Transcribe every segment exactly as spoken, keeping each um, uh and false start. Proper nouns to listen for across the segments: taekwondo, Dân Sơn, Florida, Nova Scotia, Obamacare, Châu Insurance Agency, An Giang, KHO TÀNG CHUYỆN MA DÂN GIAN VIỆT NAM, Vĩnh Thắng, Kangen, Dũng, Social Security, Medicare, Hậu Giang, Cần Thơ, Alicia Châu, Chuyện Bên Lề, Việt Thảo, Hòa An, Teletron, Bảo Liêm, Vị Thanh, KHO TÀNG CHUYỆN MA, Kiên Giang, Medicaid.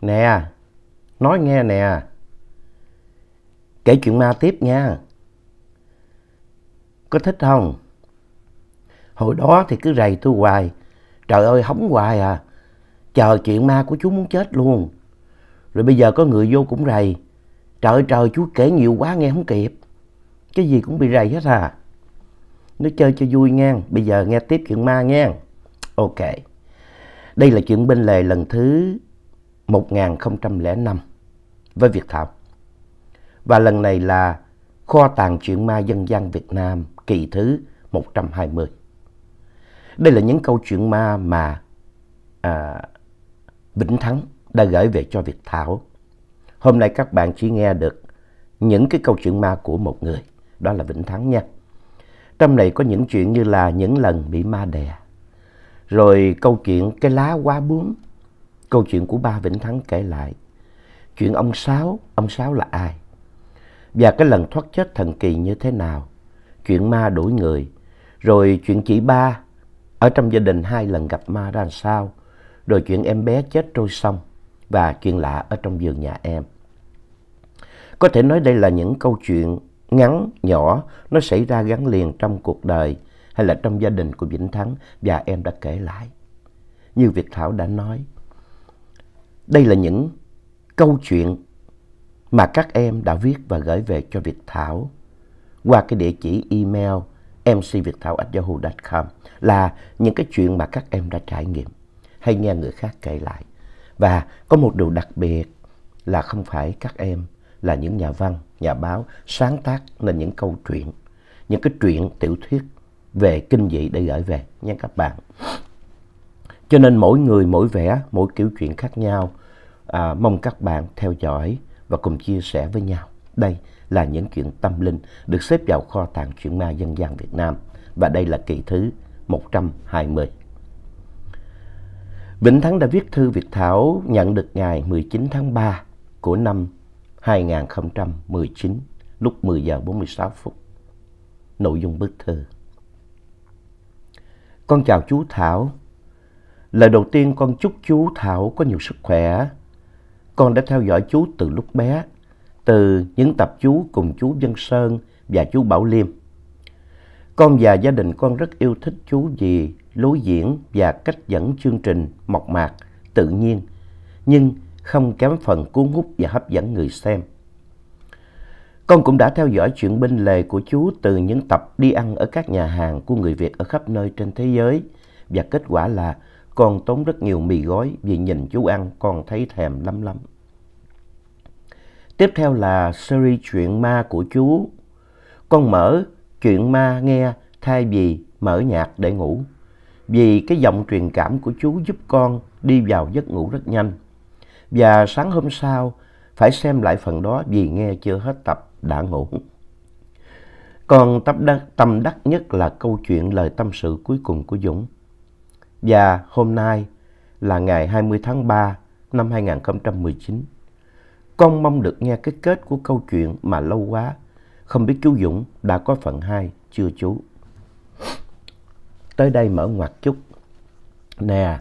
Nè, nói nghe nè. Kể chuyện ma tiếp nha. Có thích không? Hồi đó thì cứ rầy tôi hoài. Trời ơi, hóng hoài à. Chờ chuyện ma của chú muốn chết luôn. Rồi bây giờ có người vô cũng rầy. Trời trời, chú kể nhiều quá nghe không kịp. Cái gì cũng bị rầy hết à. Nó chơi cho vui nha. Bây giờ nghe tiếp chuyện ma nha. Ok. Đây là chuyện bên lề lần thứ một nghìn không trăm lẻ năm với Việt Thảo. Và lần này là kho tàng chuyện ma dân gian Việt Nam kỳ thứ một trăm hai mươi. Đây là những câu chuyện ma mà à, Vĩnh Thắng đã gửi về cho Việt Thảo. Hôm nay các bạn chỉ nghe được những cái câu chuyện ma của một người, đó là Vĩnh Thắng nha. Trong này có những chuyện như là những lần bị ma đè, rồi câu chuyện cái lá hoa bướm, câu chuyện của ba Vĩnh Thắng kể lại, chuyện ông Sáu, ông Sáu là ai, và cái lần thoát chết thần kỳ như thế nào, chuyện ma đuổi người, rồi chuyện chị ba ở trong gia đình hai lần gặp ma ra sao, rồi chuyện em bé chết trôi sông và chuyện lạ ở trong vườn nhà em. Có thể nói đây là những câu chuyện ngắn, nhỏ, nó xảy ra gắn liền trong cuộc đời hay là trong gia đình của Vĩnh Thắng và em đã kể lại. Như Việt Thảo đã nói, đây là những câu chuyện mà các em đã viết và gửi về cho Việt Thảo qua cái địa chỉ email m c viet thao at yahoo chấm com, là những cái chuyện mà các em đã trải nghiệm hay nghe người khác kể lại. Và có một điều đặc biệt là không phải các em là những nhà văn, nhà báo sáng tác nên những câu chuyện, những cái truyện tiểu thuyết về kinh dị để gửi về nha các bạn. Cho nên mỗi người, mỗi vẻ, mỗi kiểu chuyện khác nhau. À, mong các bạn theo dõi và cùng chia sẻ với nhau. Đây là những chuyện tâm linh được xếp vào kho tàng chuyện ma dân gian Việt Nam. Và đây là kỳ thứ một trăm hai mươi. Vĩnh Thắng đã viết thư Việt Thảo nhận được ngày mười chín tháng ba của năm hai nghìn không trăm mười chín, lúc mười giờ bốn mươi sáu phút. Nội dung bức thư. Con chào chú Thảo. Lời đầu tiên con chúc chú Thảo có nhiều sức khỏe. Con đã theo dõi chú từ lúc bé, từ những tập chú cùng chú Dân Sơn và chú Bảo Liêm. Con và gia đình con rất yêu thích chú vì lối diễn và cách dẫn chương trình mộc mạc, tự nhiên, nhưng không kém phần cuốn hút và hấp dẫn người xem. Con cũng đã theo dõi chuyện bên lề của chú từ những tập đi ăn ở các nhà hàng của người Việt ở khắp nơi trên thế giới. Và kết quả là con tốn rất nhiều mì gói vì nhìn chú ăn con thấy thèm lắm lắm. Tiếp theo là series chuyện ma của chú. Con mở chuyện ma nghe thay vì mở nhạc để ngủ. Vì cái giọng truyền cảm của chú giúp con đi vào giấc ngủ rất nhanh. Và sáng hôm sau phải xem lại phần đó vì nghe chưa hết tập đã ngủ. Con tâm đắc nhất là câu chuyện lời tâm sự cuối cùng của Dũng. Và hôm nay là ngày hai mươi tháng ba năm hai nghìn không trăm mười chín. Con mong được nghe cái kết của câu chuyện mà lâu quá. Không biết chú Dũng đã có phần hai chưa chú? Tới đây mở ngoặt chút. Nè,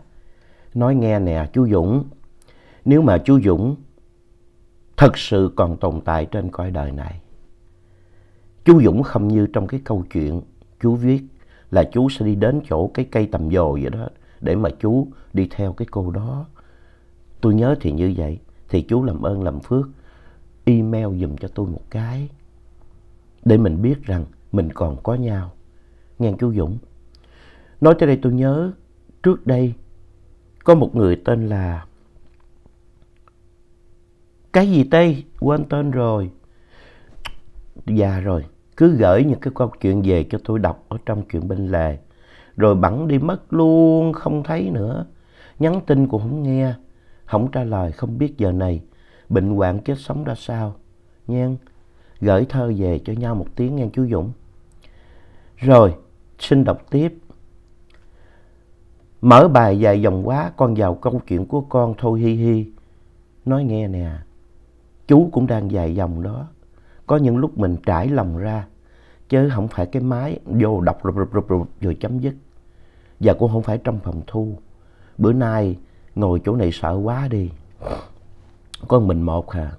nói nghe nè chú Dũng. Nếu mà chú Dũng thật sự còn tồn tại trên cõi đời này, chú Dũng không như trong cái câu chuyện chú viết là chú sẽ đi đến chỗ cái cây tầm dồ vậy đó để mà chú đi theo cái cô đó. Tôi nhớ thì như vậy. Thì chú làm ơn làm phước email dùm cho tôi một cái để mình biết rằng mình còn có nhau. Nghe chú Dũng. Nói tới đây tôi nhớ trước đây có một người tên là cái gì tây, quên tên rồi. Già rồi, cứ gửi những cái câu chuyện về cho tôi đọc ở trong chuyện bên lề. Rồi bẵng đi mất luôn, không thấy nữa. Nhắn tin cũng không nghe, không trả lời, không biết giờ này bệnh hoạn chết sống ra sao. Nha, gửi thơ về cho nhau một tiếng nghe chú Dũng. Rồi, xin đọc tiếp. Mở bài dài dòng quá, con vào câu chuyện của con thôi hi hi. Nói nghe nè, chú cũng đang dài dòng đó. Có những lúc mình trải lòng ra, chứ không phải cái máy vô đọc rụp rụp rụp rụp rồi chấm dứt. Và cũng không phải trong phòng thu. Bữa nay ngồi chỗ này sợ quá đi. Con mình một hả?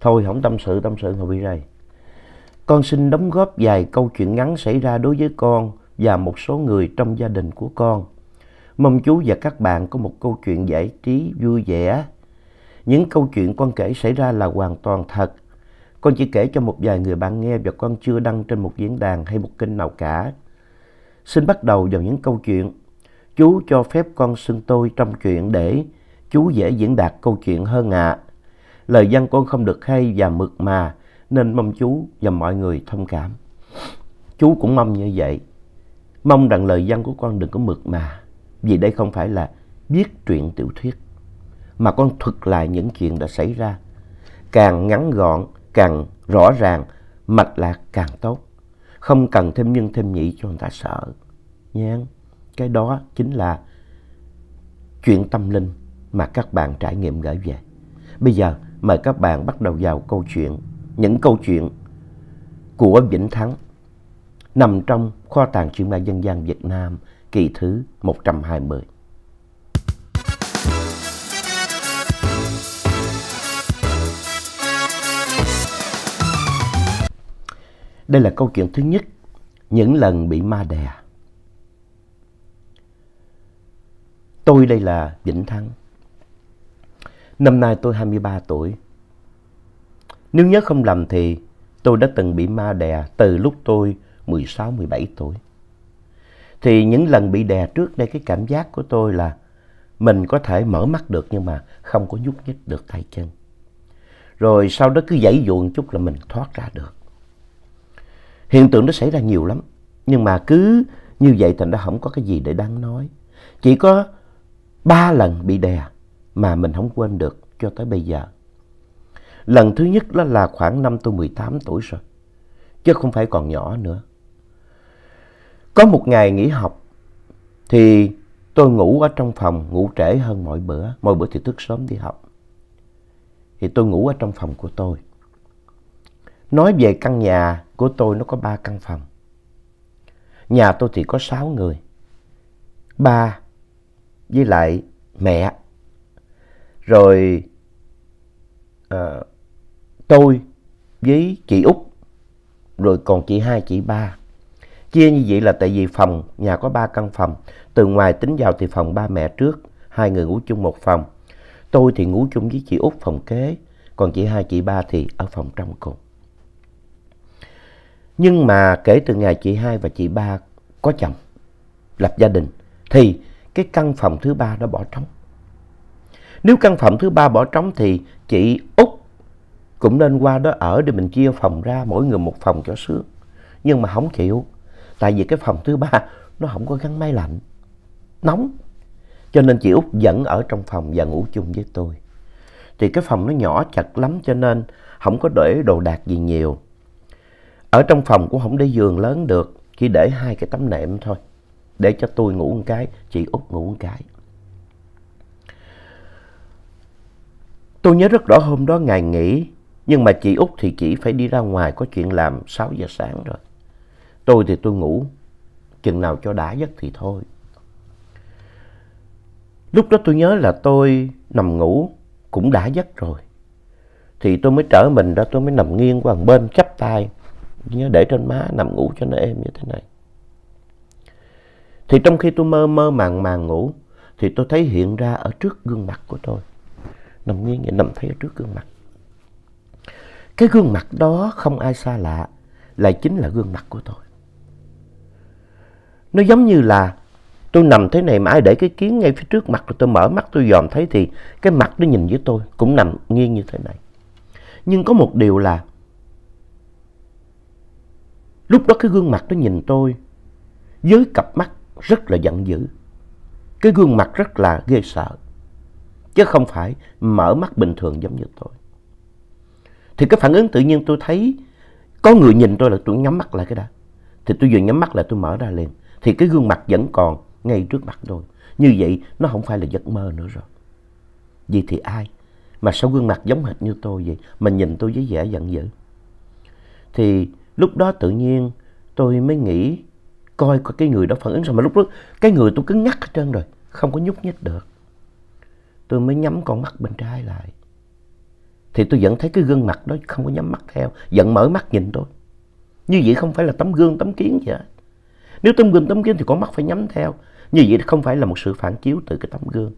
Thôi không tâm sự, tâm sự ngồi đi đây. Con xin đóng góp vài câu chuyện ngắn xảy ra đối với con và một số người trong gia đình của con. Mong chú và các bạn có một câu chuyện giải trí vui vẻ. Những câu chuyện con kể xảy ra là hoàn toàn thật. Con chỉ kể cho một vài người bạn nghe và con chưa đăng trên một diễn đàn hay một kênh nào cả. Xin bắt đầu vào những câu chuyện. Chú cho phép con xưng tôi trong chuyện để chú dễ diễn đạt câu chuyện hơn ạ. À. Lời văn con không được hay và mượt mà nên mong chú và mọi người thông cảm. Chú cũng mong như vậy. Mong rằng lời văn của con đừng có mượt mà. Vì đây không phải là viết truyện tiểu thuyết, mà con thuật lại những chuyện đã xảy ra. Càng ngắn gọn, càng rõ ràng, mạch lạc càng tốt. Không cần thêm nhân thêm nhị cho người ta sợ. Nha. Cái đó chính là chuyện tâm linh mà các bạn trải nghiệm gửi về. Bây giờ mời các bạn bắt đầu vào câu chuyện. Những câu chuyện của Vĩnh Thắng nằm trong kho tàng truyện ma dân gian Việt Nam kỳ thứ một trăm hai mươi. Đây là câu chuyện thứ nhất, những lần bị ma đè. Tôi đây là Vĩnh Thắng. Năm nay tôi hai mươi ba tuổi. Nếu nhớ không lầm thì tôi đã từng bị ma đè từ lúc tôi mười sáu mười bảy tuổi. Thì những lần bị đè trước đây, cái cảm giác của tôi là mình có thể mở mắt được nhưng mà không có nhúc nhích được tay chân. Rồi sau đó cứ giãy dụa một chút là mình thoát ra được. Hiện tượng nó xảy ra nhiều lắm. Nhưng mà cứ như vậy thì nó không có cái gì để đáng nói. Chỉ có ba lần bị đè mà mình không quên được cho tới bây giờ. Lần thứ nhất đó là khoảng năm tôi mười tám tuổi rồi, chứ không phải còn nhỏ nữa. Có một ngày nghỉ học thì tôi ngủ ở trong phòng, ngủ trễ hơn mọi bữa. Mọi bữa thì thức sớm đi học. Thì tôi ngủ ở trong phòng của tôi. Nói về căn nhà của tôi, nó có ba căn phòng. Nhà tôi thì có sáu người. Ba với lại mẹ. Rồi à, tôi với chị Út. Rồi còn chị hai, chị ba. Chia như vậy là tại vì phòng, nhà có ba căn phòng. Từ ngoài tính vào thì phòng ba mẹ trước. Hai người ngủ chung một phòng. Tôi thì ngủ chung với chị Út phòng kế. Còn chị hai, chị ba thì ở phòng trong cùng. Nhưng mà kể từ ngày chị hai và chị ba có chồng, lập gia đình, thì cái căn phòng thứ ba đó bỏ trống. Nếu căn phòng thứ ba bỏ trống thì chị Út cũng nên qua đó ở để mình chia phòng ra, mỗi người một phòng cho sướng. Nhưng mà không chịu. Tại vì cái phòng thứ ba nó không có gắn máy lạnh, nóng. Cho nên chị Út vẫn ở trong phòng và ngủ chung với tôi. Thì cái phòng nó nhỏ chật lắm cho nên không có để đồ đạc gì nhiều. Ở trong phòng cũng không để giường lớn được, chỉ để hai cái tấm nệm thôi. Để cho tôi ngủ một cái, chị Út ngủ một cái. Tôi nhớ rất rõ hôm đó ngày nghỉ. Nhưng mà chị Út thì chỉ phải đi ra ngoài có chuyện làm sáu giờ sáng rồi. Tôi thì tôi ngủ chừng nào cho đã giấc thì thôi. Lúc đó tôi nhớ là tôi nằm ngủ cũng đã giấc rồi. Thì tôi mới trở mình ra, tôi mới nằm nghiêng qua một bên, chắp tay, nhớ để trên má, nằm ngủ cho nó êm như thế này. Thì trong khi tôi mơ mơ màng màng ngủ thì tôi thấy hiện ra ở trước gương mặt của tôi. Nằm nghiêng vậy, nằm thấy ở trước gương mặt. Cái gương mặt đó không ai xa lạ, là chính là gương mặt của tôi. Nó giống như là tôi nằm thế này mà ai để cái kiến ngay phía trước mặt, rồi tôi mở mắt tôi dòm thấy thì cái mặt nó nhìn với tôi, cũng nằm nghiêng như thế này. Nhưng có một điều là lúc đó cái gương mặt nó nhìn tôi với cặp mắt rất là giận dữ. Cái gương mặt rất là ghê sợ, chứ không phải mở mắt bình thường giống như tôi. Thì cái phản ứng tự nhiên tôi thấy có người nhìn tôi là tôi nhắm mắt lại cái đã. Thì tôi vừa nhắm mắt lại tôi mở ra liền. Thì cái gương mặt vẫn còn ngay trước mặt tôi. Như vậy nó không phải là giấc mơ nữa rồi. Vì thì ai mà sao gương mặt giống hệt như tôi vậy, mà nhìn tôi với vẻ giận dữ. Thì lúc đó tự nhiên tôi mới nghĩ coi coi cái người đó phản ứng sao. Mà lúc đó cái người tôi cứng ngắc hết trơn rồi, không có nhúc nhích được. Tôi mới nhắm con mắt bên trái lại, thì tôi vẫn thấy cái gương mặt đó không có nhắm mắt theo, vẫn mở mắt nhìn tôi. Như vậy không phải là tấm gương, tấm kiến vậy. Nếu tấm gương, tấm kiến thì con mắt phải nhắm theo. Như vậy không phải là một sự phản chiếu từ cái tấm gương.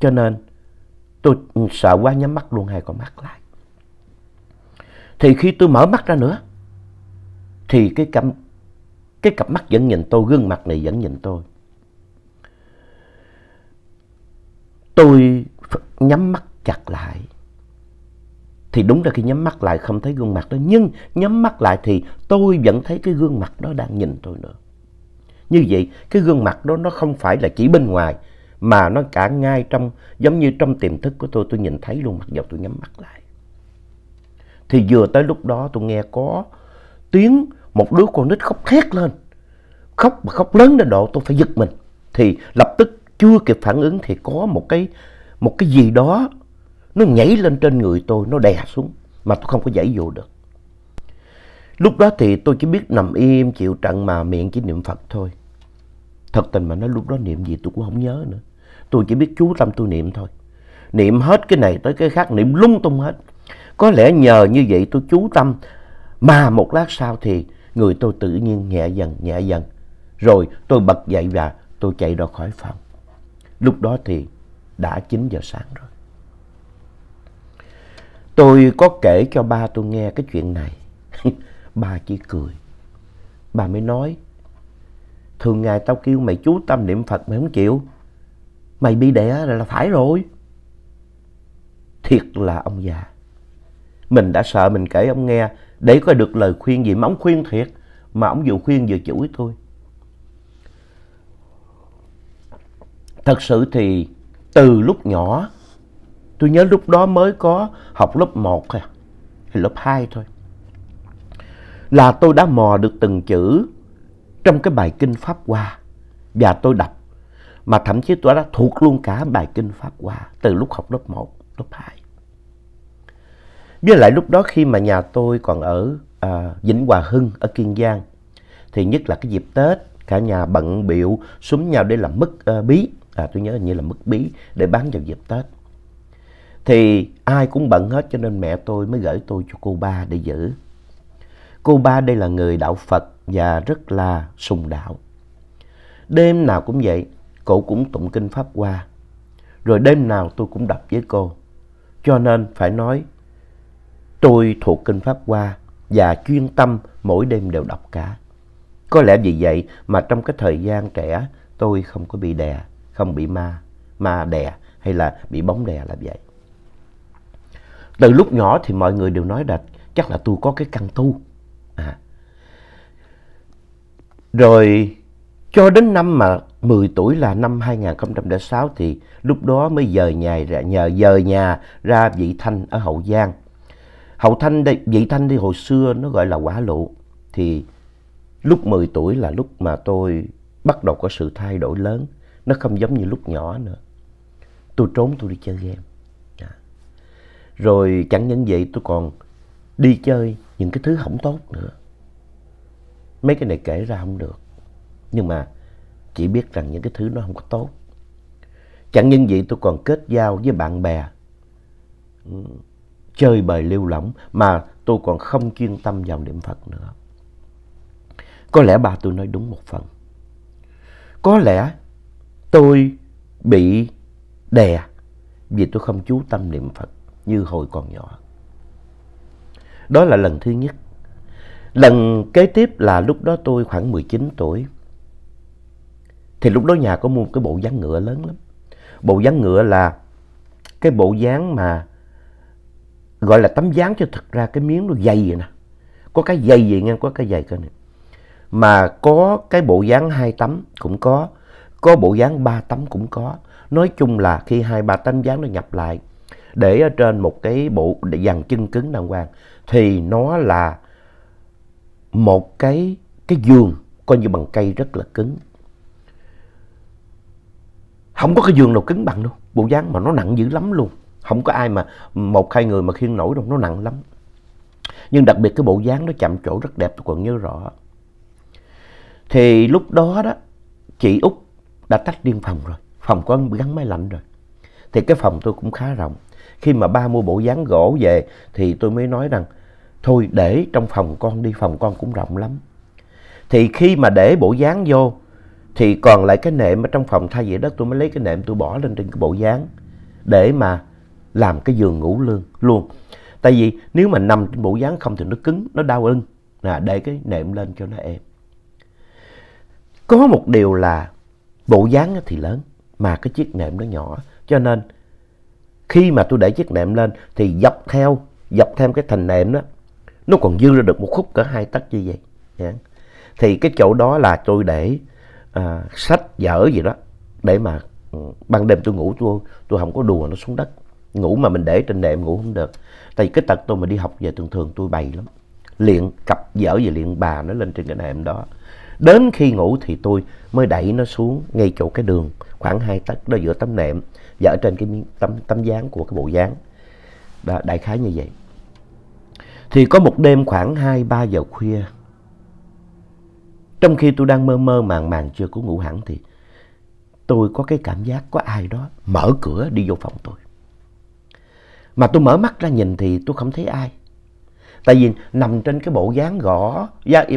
Cho nên tôi sợ quá nhắm mắt luôn hai con mắt lại. Thì khi tôi mở mắt ra nữa, thì cái cặp, cái cặp mắt vẫn nhìn tôi, gương mặt này vẫn nhìn tôi. Tôi nhắm mắt chặt lại. Thì đúng là khi nhắm mắt lại không thấy gương mặt đó. Nhưng nhắm mắt lại thì tôi vẫn thấy cái gương mặt đó đang nhìn tôi nữa. Như vậy cái gương mặt đó nó không phải là chỉ bên ngoài, mà nó cả ngay trong, giống như trong tiềm thức của tôi. Tôi nhìn thấy luôn mặc dù tôi nhắm mắt lại. Thì vừa tới lúc đó tôi nghe có tiếng một đứa con nít khóc thét lên. Khóc mà khóc lớn đến độ tôi phải giật mình. Thì lập tức chưa kịp phản ứng thì có một cái, một cái gì đó nó nhảy lên trên người tôi, nó đè xuống mà tôi không có giãy dụa được. Lúc đó thì tôi chỉ biết nằm im chịu trận mà miệng chỉ niệm Phật thôi. Thật tình mà nói lúc đó niệm gì tôi cũng không nhớ nữa. Tôi chỉ biết chú tâm tôi niệm thôi. Niệm hết cái này tới cái khác, niệm lung tung hết. Có lẽ nhờ như vậy tôi chú tâm mà một lát sau thì người tôi tự nhiên nhẹ dần nhẹ dần. Rồi tôi bật dậy và tôi chạy ra khỏi phòng. Lúc đó thì đã chín giờ sáng rồi. Tôi có kể cho ba tôi nghe cái chuyện này. Ba chỉ cười. Ba mới nói: thường ngày tao kêu mày chú tâm niệm Phật mày không chịu, mày bị đẻ là phải rồi. Thiệt là ông già. Mình đã sợ mình kể ông nghe để có được lời khuyên gì, mà ông khuyên thiệt. Mà ông vừa khuyên vừa chửi tôi. Thật sự thì từ lúc nhỏ, tôi nhớ lúc đó mới có học lớp một hay lớp hai thôi, là tôi đã mò được từng chữ trong cái bài kinh Pháp Hoa. Và tôi đọc, mà thậm chí tôi đã thuộc luôn cả bài kinh Pháp Hoa từ lúc học lớp một, lớp hai. Với lại lúc đó khi mà nhà tôi còn ở à, Vĩnh Hòa Hưng ở Kiên Giang, thì nhất là cái dịp Tết, cả nhà bận biệu xúm nhau để làm mứt uh, bí. À, tôi nhớ hình như là mứt bí để bán vào dịp Tết. Thì ai cũng bận hết cho nên mẹ tôi mới gửi tôi cho cô ba để giữ. Cô ba đây là người đạo Phật và rất là sùng đạo. Đêm nào cũng vậy, cô cũng tụng kinh Pháp Hoa. Rồi đêm nào tôi cũng đọc với cô. Cho nên phải nói tôi thuộc kinh Pháp Hoa và chuyên tâm mỗi đêm đều đọc cả. Có lẽ vì vậy mà trong cái thời gian trẻ tôi không có bị đè, không bị ma, ma đè hay là bị bóng đè là vậy. Từ lúc nhỏ thì mọi người đều nói là chắc là tôi có cái căn tu. À. Rồi cho đến năm mà mười tuổi là năm hai nghìn không trăm lẻ sáu thì lúc đó mới dời nhà ra, nhờ dời nhà ra Vị Thanh ở Hậu Giang. Hậu Thanh đây, Vị Thanh đi hồi xưa nó gọi là Quả Lụ. Thì lúc mười tuổi là lúc mà tôi bắt đầu có sự thay đổi lớn. Nó không giống như lúc nhỏ nữa. Tôi trốn tôi đi chơi game. À. Rồi chẳng những vậy tôi còn đi chơi những cái thứ không tốt nữa. Mấy cái này kể ra không được. Nhưng mà chỉ biết rằng những cái thứ nó không có tốt. Chẳng những vậy tôi còn kết giao với bạn bè. Chơi bời lêu lỏng mà tôi còn không chuyên tâm vào niệm Phật nữa. Có lẽ bà tôi nói đúng một phần. Có lẽ tôi bị đè vì tôi không chú tâm niệm Phật như hồi còn nhỏ. Đó là lần thứ nhất. Lần kế tiếp là lúc đó tôi khoảng mười chín tuổi. Thì lúc đó nhà có mua một cái bộ dáng ngựa lớn lắm. Bộ dáng ngựa là cái bộ dáng mà gọi là tấm dáng cho thật ra cái miếng nó dày vậy nè. Có cái dày vậy ngang, có cái dày cơ này. Mà có cái bộ dáng hai tấm cũng có, có bộ dáng ba tấm cũng có. Nói chung là khi hai ba tấm dáng nó nhập lại để ở trên một cái bộ dàn chân cứng đàng hoàng thì nó là một cái cái giường coi như bằng cây rất là cứng. Không có cái giường nào cứng bằng đâu. Bộ dáng mà nó nặng dữ lắm luôn. Không có ai mà một hai người mà khiêng nổi đâu, nó nặng lắm. Nhưng đặc biệt cái bộ dáng nó chạm trổ rất đẹp, tôi còn nhớ rõ. Thì lúc đó đó, chị Út đã tách riêng phòng rồi. Phòng có gắn máy lạnh rồi. Thì cái phòng tôi cũng khá rộng. Khi mà ba mua bộ dáng gỗ về thì tôi mới nói rằng thôi để trong phòng con đi, phòng con cũng rộng lắm. Thì khi mà để bộ dáng vô thì còn lại cái nệm ở trong phòng, thay vì đất tôi mới lấy cái nệm tôi bỏ lên trên cái bộ dáng để mà làm cái giường ngủ lương luôn. Tại vì nếu mà nằm trên bộ dáng không thì nó cứng, nó đau lưng. Là để cái nệm lên cho nó êm. Có một điều là bộ dáng thì lớn mà cái chiếc nệm nó nhỏ, cho nên khi mà tôi để chiếc nệm lên thì dọc theo dọc theo cái thành nệm đó nó còn dư ra được một khúc cỡ hai tấc như vậy. Thì cái chỗ đó là tôi để à, sách vở gì đó để mà ban đêm tôi ngủ tôi tôi không có đùa nó xuống đất. Ngủ mà mình để trên nệm ngủ không được. Tại vì cái tật tôi mà đi học về thường thường tôi bày lắm. Liện cặp vở về liện bà nó lên trên cái nệm đó. Đến khi ngủ thì tôi mới đẩy nó xuống ngay chỗ cái đường khoảng hai tấc đó giữa tấm nệm và ở trên cái tấm tấm dáng của cái bộ dáng. Đó, đại khái như vậy. Thì có một đêm khoảng hai ba giờ khuya, trong khi tôi đang mơ mơ màng màng chưa có ngủ hẳn thì tôi có cái cảm giác có ai đó mở cửa đi vô phòng tôi. Mà tôi mở mắt ra nhìn thì tôi không thấy ai. Tại vì nằm trên cái bộ dáng gõ,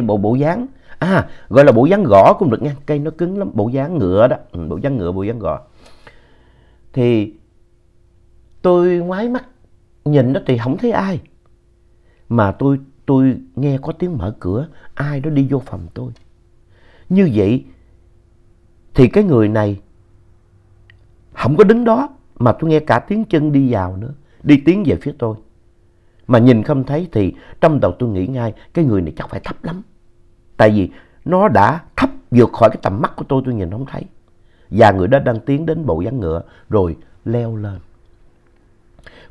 bộ bộ dáng, à gọi là bộ dáng gõ cũng được nha, cây nó cứng lắm, bộ dáng ngựa đó, bộ dáng ngựa, bộ dáng gò. Thì tôi ngoái mắt nhìn đó thì không thấy ai. Mà tôi tôi nghe có tiếng mở cửa, ai đó đi vô phòng tôi. Như vậy thì cái người này không có đứng đó, mà tôi nghe cả tiếng chân đi vào nữa, đi tiến về phía tôi. Mà nhìn không thấy thì trong đầu tôi nghĩ ngay cái người này chắc phải thấp lắm. Tại vì nó đã thấp vượt khỏi cái tầm mắt của tôi, tôi nhìn không thấy. Và người đó đang tiến đến bộ dáng ngựa rồi leo lên.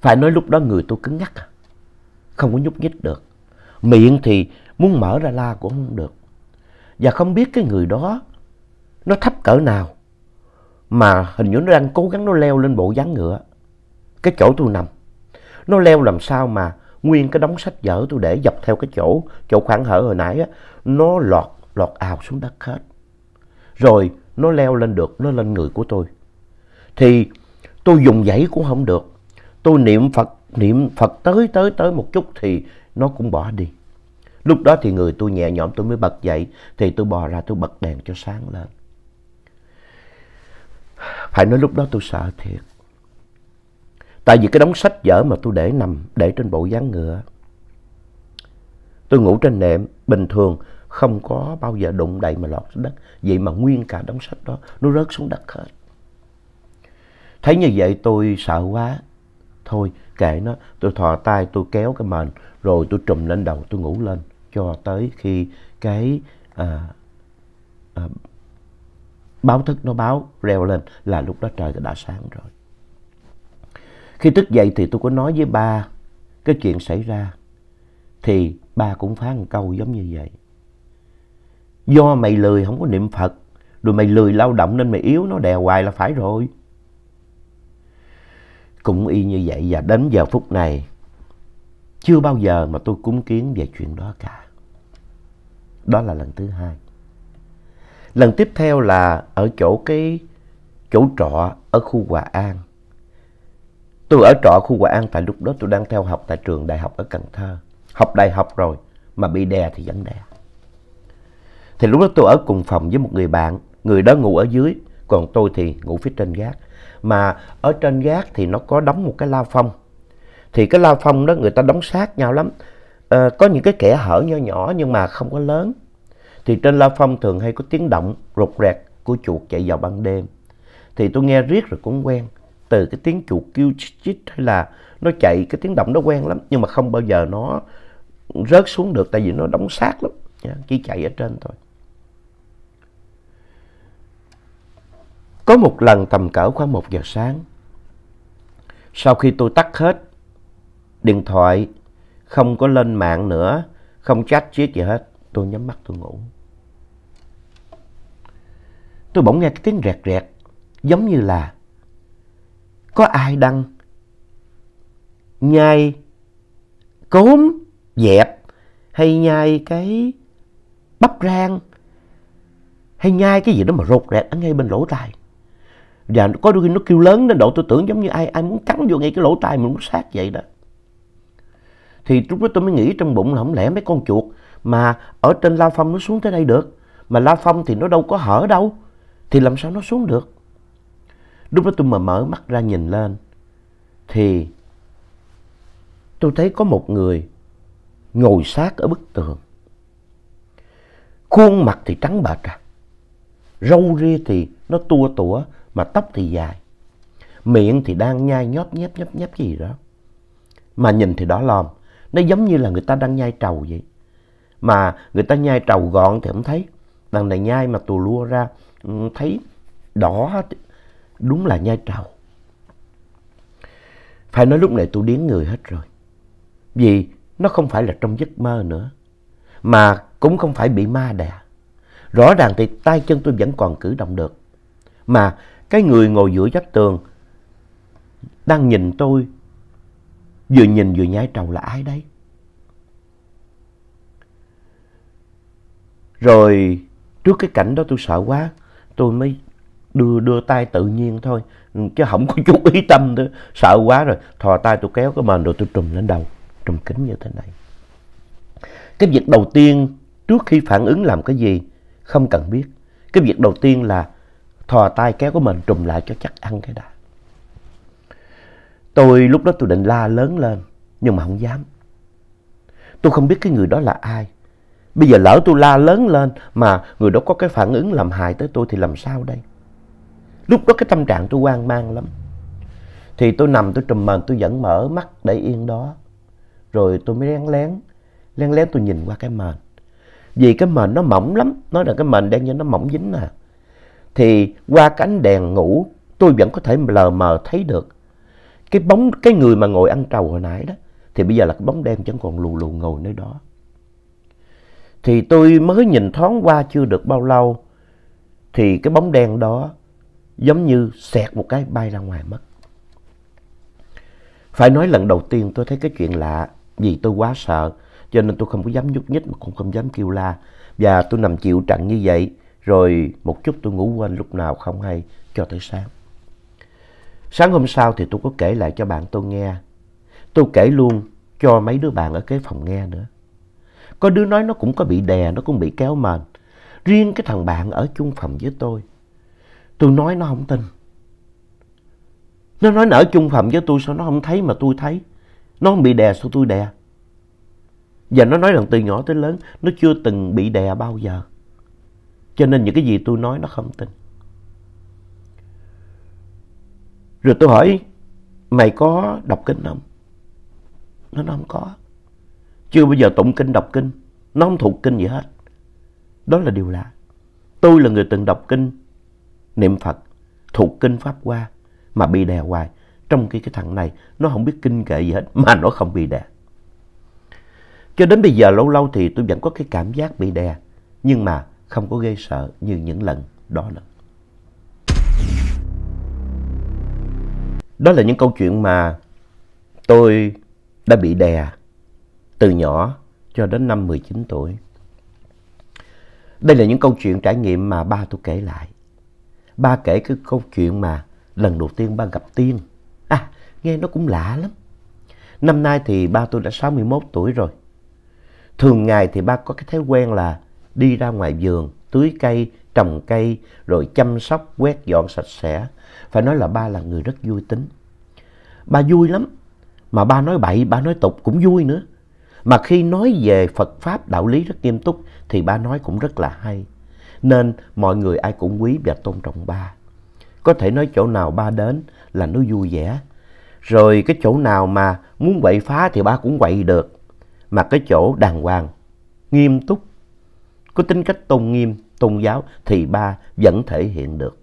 Phải nói lúc đó người tôi cứng ngắc à, không có nhúc nhích được. Miệng thì muốn mở ra la cũng không được. Và không biết cái người đó nó thấp cỡ nào, mà hình như nó đang cố gắng nó leo lên bộ dáng ngựa. Cái chỗ tôi nằm, nó leo làm sao mà nguyên cái đống sách vở tôi để dọc theo cái chỗ chỗ khoảng hở hồi nãy á, nó lọt lọt ào xuống đất hết. Rồi nó leo lên được, nó lên người của tôi. Thì tôi dùng dãy cũng không được. Tôi niệm Phật, niệm Phật tới tới tới một chút thì nó cũng bỏ đi. Lúc đó thì người tôi nhẹ nhõm, tôi mới bật dậy. Thì tôi bò ra tôi bật đèn cho sáng lên. Phải nói lúc đó tôi sợ thiệt. Tại vì cái đống sách vở mà tôi để nằm, để trên bộ dáng ngựa. Tôi ngủ trên nệm, bình thường không có bao giờ đụng đậy mà lọt xuống đất. Vậy mà nguyên cả đống sách đó, nó rớt xuống đất hết. Thấy như vậy tôi sợ quá. Thôi kệ nó, tôi thò tay tôi kéo cái mền, rồi tôi trùm lên đầu tôi ngủ lên. Cho tới khi cái à, à, báo thức nó báo reo lên là lúc đó trời đã sáng rồi. Khi thức dậy thì tôi có nói với ba cái chuyện xảy ra. Thì ba cũng phán một câu giống như vậy. Do mày lười không có niệm Phật, rồi mày lười lao động nên mày yếu, nó đè hoài là phải rồi. Cũng y như vậy, và đến giờ phút này chưa bao giờ mà tôi cúng kiến về chuyện đó cả. Đó là lần thứ hai. Lần tiếp theo là ở chỗ cái chỗ trọ ở khu Hòa An. Tôi ở trọ khu Hòa An tại lúc đó tôi đang theo học tại trường đại học ở Cần Thơ. Học đại học rồi mà bị đè thì vẫn đè. Thì lúc đó tôi ở cùng phòng với một người bạn. Người đó ngủ ở dưới, còn tôi thì ngủ phía trên gác. Mà ở trên gác thì nó có đóng một cái la phong. Thì cái la phong đó người ta đóng sát nhau lắm. À, có những cái kẻ hở nho nhỏ nhưng mà không có lớn. Thì trên la phong thường hay có tiếng động rột rẹt của chuột chạy vào ban đêm. Thì tôi nghe riết rồi cũng quen. Từ cái tiếng chuột kêu chít chít hay là nó chạy, cái tiếng động nó quen lắm. Nhưng mà không bao giờ nó rớt xuống được, tại vì nó đóng sát lắm, chỉ chạy ở trên thôi. Có một lần tầm cỡ khoảng một giờ sáng, sau khi tôi tắt hết điện thoại, không có lên mạng nữa, không chat chít gì hết, tôi nhắm mắt tôi ngủ. Tôi bỗng nghe cái tiếng rẹt rẹt, giống như là có ai đang nhai cốm dẹp, hay nhai cái bắp rang, hay nhai cái gì đó mà rột rẹt ở ngay bên lỗ tai. Và có đôi khi nó kêu lớn đến độ tôi tưởng giống như ai ai muốn cắn vô ngay cái lỗ tai mình, muốn sát vậy đó. Thì lúc đó tôi mới nghĩ trong bụng là không lẽ mấy con chuột mà ở trên La Phong nó xuống tới đây được. Mà La Phong thì nó đâu có hở đâu, thì làm sao nó xuống được. Lúc đó tôi mà mở mắt ra nhìn lên thì tôi thấy có một người ngồi sát ở bức tường. Khuôn mặt thì trắng bệch à, râu ria thì nó tua tủa, mà tóc thì dài. Miệng thì đang nhai nhóp nhép nhóp nhép cái gì đó, mà nhìn thì đỏ lòm. Nó giống như là người ta đang nhai trầu vậy. Mà người ta nhai trầu gọn thì không thấy, đằng này nhai mà tù lua ra thấy đỏ hết. Đúng là nhai trầu. Phải nói lúc này tôi điếng người hết rồi. Vì nó không phải là trong giấc mơ nữa, mà cũng không phải bị ma đè. Rõ ràng thì tay chân tôi vẫn còn cử động được. Mà cái người ngồi giữa vách tường đang nhìn tôi, vừa nhìn vừa nhai trầu là ai đấy. Rồi trước cái cảnh đó tôi sợ quá, tôi mới đưa đưa tay tự nhiên thôi, chứ không có chú ý tâm nữa. Sợ quá rồi thò tay tôi kéo cái mền rồi tôi trùm lên đầu, trùm kính như thế này. Cái việc đầu tiên trước khi phản ứng làm cái gì không cần biết. Cái việc đầu tiên là thò tay kéo của mình trùm lại cho chắc ăn cái đã. Tôi lúc đó tôi định la lớn lên, nhưng mà không dám. Tôi không biết cái người đó là ai. Bây giờ lỡ tôi la lớn lên mà người đó có cái phản ứng làm hại tới tôi thì làm sao đây? Lúc đó cái tâm trạng tôi hoang mang lắm. Thì tôi nằm tôi trùm mền, tôi vẫn mở mắt để yên đó. Rồi tôi mới lén lén, lén lén tôi nhìn qua cái mền. Vì cái mền nó mỏng lắm, nói là cái mền đen như nó mỏng dính à. Thì qua cái ánh đèn ngủ tôi vẫn có thể lờ mờ thấy được cái bóng, cái người mà ngồi ăn trầu hồi nãy đó. Thì bây giờ là cái bóng đen chẳng còn lù lù ngồi nơi đó. Thì tôi mới nhìn thoáng qua chưa được bao lâu thì cái bóng đen đó giống như xẹt một cái bay ra ngoài mất. Phải nói lần đầu tiên tôi thấy cái chuyện lạ. Vì tôi quá sợ cho nên tôi không có dám nhúc nhích mà cũng không dám kêu la. Và tôi nằm chịu trận như vậy. Rồi một chút tôi ngủ quên lúc nào không hay cho tới sáng. Sáng hôm sau thì tôi có kể lại cho bạn tôi nghe. Tôi kể luôn cho mấy đứa bạn ở cái phòng nghe nữa. Có đứa nói nó cũng có bị đè, nó cũng bị kéo mền. Riêng cái thằng bạn ở chung phòng với tôi, tôi nói nó không tin. Nó nói nó ở chung phòng với tôi sao nó không thấy mà tôi thấy. Nó không bị đè sao tôi đè. Và nó nói rằng từ nhỏ tới lớn nó chưa từng bị đè bao giờ. Cho nên những cái gì tôi nói nó không tin. Rồi tôi hỏi mày có đọc kinh không? Nó nói không có. Chưa bao giờ tụng kinh đọc kinh. Nó không thuộc kinh gì hết. Đó là điều lạ. Tôi là người từng đọc kinh, niệm Phật, thuộc kinh Pháp Hoa mà bị đè hoài. Trong khi cái thằng này nó không biết kinh kệ gì hết mà nó không bị đè. Cho đến bây giờ lâu lâu thì tôi vẫn có cái cảm giác bị đè, nhưng mà không có ghê sợ như những lần đó nữa. Đó là những câu chuyện mà tôi đã bị đè từ nhỏ cho đến năm mười chín tuổi. Đây là những câu chuyện trải nghiệm mà ba tôi kể lại. Ba kể cái câu chuyện mà lần đầu tiên ba gặp tiên. À, nghe nó cũng lạ lắm. Năm nay thì ba tôi đã sáu mươi mốt tuổi rồi. Thường ngày thì ba có cái thói quen là đi ra ngoài vườn, tưới cây, trồng cây, rồi chăm sóc, quét dọn sạch sẽ. Phải nói là ba là người rất vui tính. Ba vui lắm. Mà ba nói bậy, ba nói tục cũng vui nữa. Mà khi nói về Phật Pháp, đạo lý rất nghiêm túc, thì ba nói cũng rất là hay. Nên mọi người ai cũng quý và tôn trọng ba. Có thể nói chỗ nào ba đến là nó vui vẻ. Rồi cái chỗ nào mà muốn quậy phá thì ba cũng quậy được. Mà cái chỗ đàng hoàng, nghiêm túc, có tính cách tôn nghiêm, tôn giáo thì ba vẫn thể hiện được.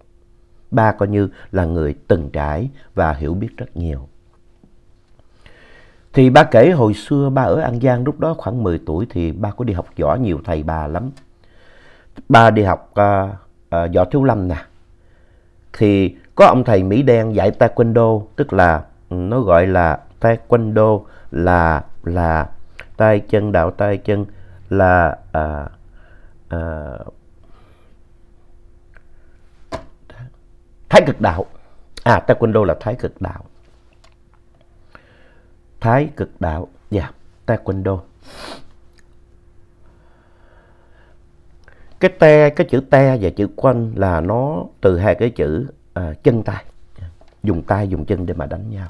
Ba coi như là người từng trải và hiểu biết rất nhiều. Thì ba kể hồi xưa ba ở An Giang lúc đó khoảng mười tuổi thì ba có đi học võ nhiều thầy bà lắm. Ba đi học uh, uh, võ Thiếu Lâm nè. Thì có ông thầy Mỹ đen dạy taekwondo, tức là nó gọi là taekwondo là là tay chân, đạo tay chân là... Uh, À... Thái cực đạo. À, taekwondo là thái cực đạo. Thái cực đạo. Dạ, yeah, taekwondo. Cái te, cái chữ te và chữ quanh là nó từ hai cái chữ à, chân tay. Dùng tay, dùng chân để mà đánh nhau.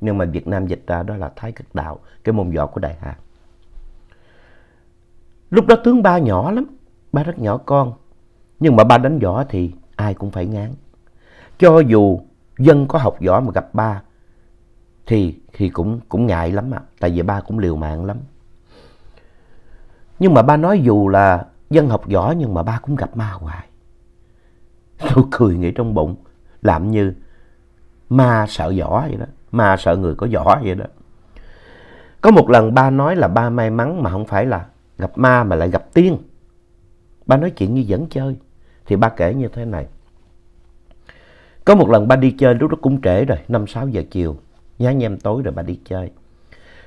Nhưng mà Việt Nam dịch ra đó là thái cực đạo, cái môn võ của Đại Hạ. Lúc đó tướng ba nhỏ lắm, ba rất nhỏ con. Nhưng mà ba đánh võ thì ai cũng phải ngán. Cho dù dân có học võ mà gặp ba thì, thì cũng, cũng ngại lắm ạ. À. Tại vì ba cũng liều mạng lắm. Nhưng mà ba nói dù là dân học võ nhưng mà ba cũng gặp ma hoài. Tôi cười nghĩ trong bụng, làm như ma sợ võ vậy đó. Ma sợ người có võ vậy đó. Có một lần ba nói là ba may mắn mà không phải là gặp ma mà lại gặp tiên. Ba nói chuyện như vẫn chơi. Thì ba kể như thế này. Có một lần ba đi chơi, lúc đó cũng trễ rồi, năm sáu giờ chiều, nhá nhem tối rồi ba đi chơi.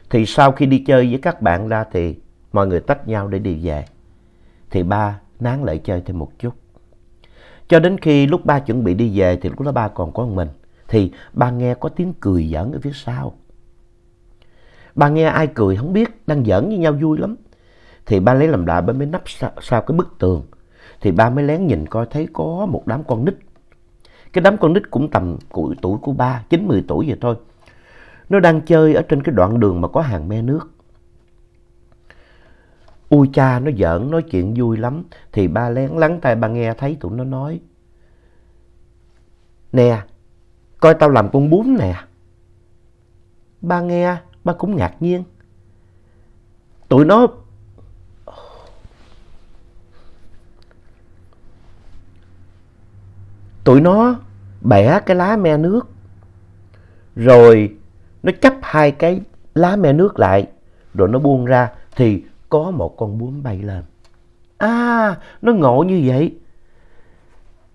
Thì sau khi đi chơi với các bạn ra thì mọi người tách nhau để đi về. Thì ba nán lại chơi thêm một chút. Cho đến khi lúc ba chuẩn bị đi về thì lúc đó ba còn có mình. Thì ba nghe có tiếng cười giỡn ở phía sau. Ba nghe ai cười không biết, đang giỡn với nhau vui lắm. Thì ba lấy làm lạ, ba mới nấp sau, sau cái bức tường. Thì ba mới lén nhìn coi thấy có một đám con nít. Cái đám con nít cũng tầm của, tuổi của ba, chín mười tuổi vậy thôi. Nó đang chơi ở trên cái đoạn đường mà có hàng me nước. Ui cha, nó giỡn, nói chuyện vui lắm. Thì ba lén lắng tai ba nghe thấy tụi nó nói. Nè, coi tao làm con bướm nè. Ba nghe, ba cũng ngạc nhiên. Tụi nó... Tụi nó bẻ cái lá me nước. Rồi nó chắp hai cái lá me nước lại. Rồi nó buông ra thì có một con bướm bay lên. À, nó ngộ như vậy.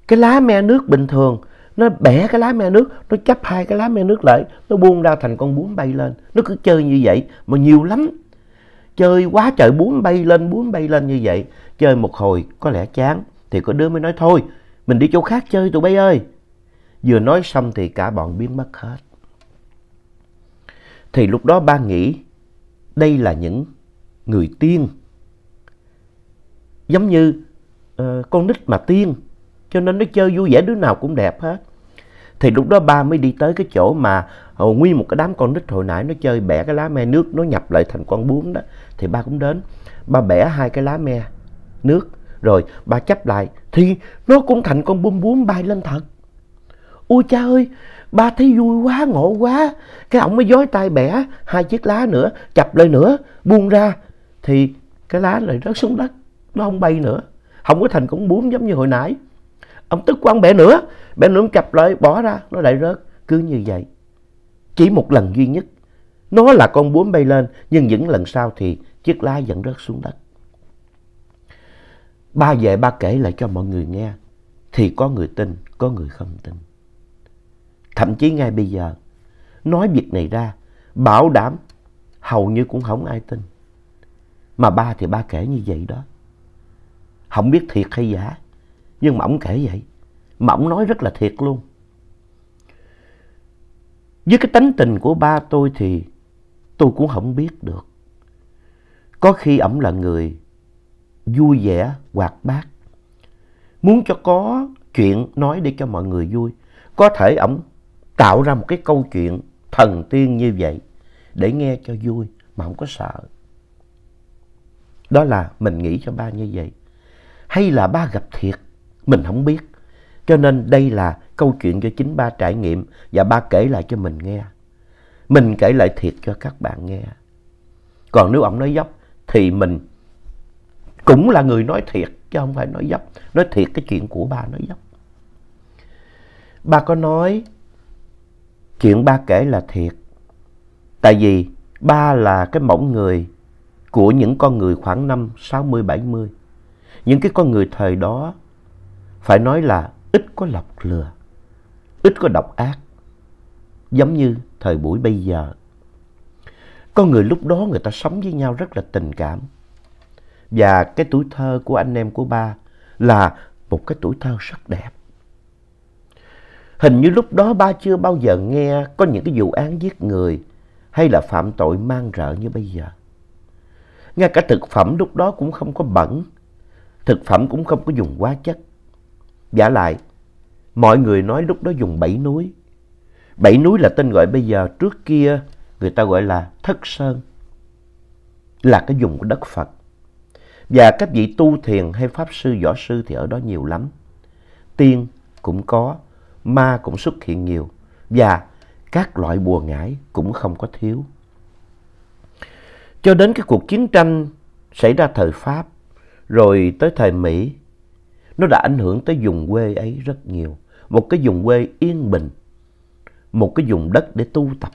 Cái lá me nước bình thường, nó bẻ cái lá me nước, nó chắp hai cái lá me nước lại, nó buông ra thành con bướm bay lên. Nó cứ chơi như vậy mà nhiều lắm. Chơi quá trời, bướm bay lên, bướm bay lên như vậy. Chơi một hồi có lẽ chán thì có đứa mới nói thôi, mình đi chỗ khác chơi tụi bay ơi. Vừa nói xong thì cả bọn biến mất hết. Thì lúc đó ba nghĩ đây là những người tiên. Giống như uh, con nít mà tiên. Cho nên nó chơi vui vẻ, đứa nào cũng đẹp hết. Thì lúc đó ba mới đi tới cái chỗ mà uh, nguyên một cái đám con nít hồi nãy nó chơi bẻ cái lá me nước, nó nhập lại thành con bướm đó. Thì ba cũng đến. Ba bẻ hai cái lá me nước. Rồi ba chắp lại thì nó cũng thành con bướm bướm bay lên thật. Ôi cha ơi, ba thấy vui quá, ngộ quá. Cái ổng mới dối tay bẻ hai chiếc lá nữa, chập lên nữa, buông ra. Thì cái lá lại rớt xuống đất, nó không bay nữa. Không có thành con bướm giống như hồi nãy. Ông tức quá, ông bẻ nữa, bẻ nữa chập lại, bỏ ra, nó lại rớt. Cứ như vậy. Chỉ một lần duy nhất, nó là con bướm bay lên, nhưng những lần sau thì chiếc lá vẫn rớt xuống đất. Ba về ba kể lại cho mọi người nghe. Thì có người tin, có người không tin. Thậm chí ngay bây giờ, nói việc này ra, bảo đảm hầu như cũng không ai tin. Mà ba thì ba kể như vậy đó. Không biết thiệt hay giả, nhưng mà ổng kể vậy. Mà ổng nói rất là thiệt luôn. Với cái tánh tình của ba tôi thì tôi cũng không biết được. Có khi ổng là người vui vẻ, hoạt bát, muốn cho có chuyện nói để cho mọi người vui. Có thể ổng tạo ra một cái câu chuyện thần tiên như vậy để nghe cho vui mà không có sợ. Đó là mình nghĩ cho ba như vậy. Hay là ba gặp thiệt, mình không biết. Cho nên đây là câu chuyện do chính ba trải nghiệm và ba kể lại cho mình nghe. Mình kể lại thiệt cho các bạn nghe. Còn nếu ổng nói dốc thì mình cũng là người nói thiệt chứ không phải nói dốc. Nói thiệt cái chuyện của ba nói dốc. Ba có nói chuyện ba kể là thiệt. Tại vì ba là cái mẫu người của những con người khoảng năm sáu mươi bảy mươi. Những cái con người thời đó phải nói là ít có lọc lừa, ít có độc ác. Giống như thời buổi bây giờ. Con người lúc đó người ta sống với nhau rất là tình cảm. Và cái tuổi thơ của anh em của ba là một cái tuổi thơ rất đẹp. Hình như lúc đó ba chưa bao giờ nghe có những cái vụ án giết người hay là phạm tội man rợ như bây giờ. Ngay cả thực phẩm lúc đó cũng không có bẩn, thực phẩm cũng không có dùng hóa chất. Vả lại, mọi người nói lúc đó dùng bẫy núi. Bẫy núi là tên gọi bây giờ, trước kia người ta gọi là Thất Sơn, là cái vùng của đất Phật. Và các vị tu thiền hay pháp sư, võ sư thì ở đó nhiều lắm. Tiên cũng có, ma cũng xuất hiện nhiều, và các loại bùa ngải cũng không có thiếu. Cho đến cái cuộc chiến tranh xảy ra thời Pháp, rồi tới thời Mỹ, nó đã ảnh hưởng tới vùng quê ấy rất nhiều. Một cái vùng quê yên bình, một cái vùng đất để tu tập.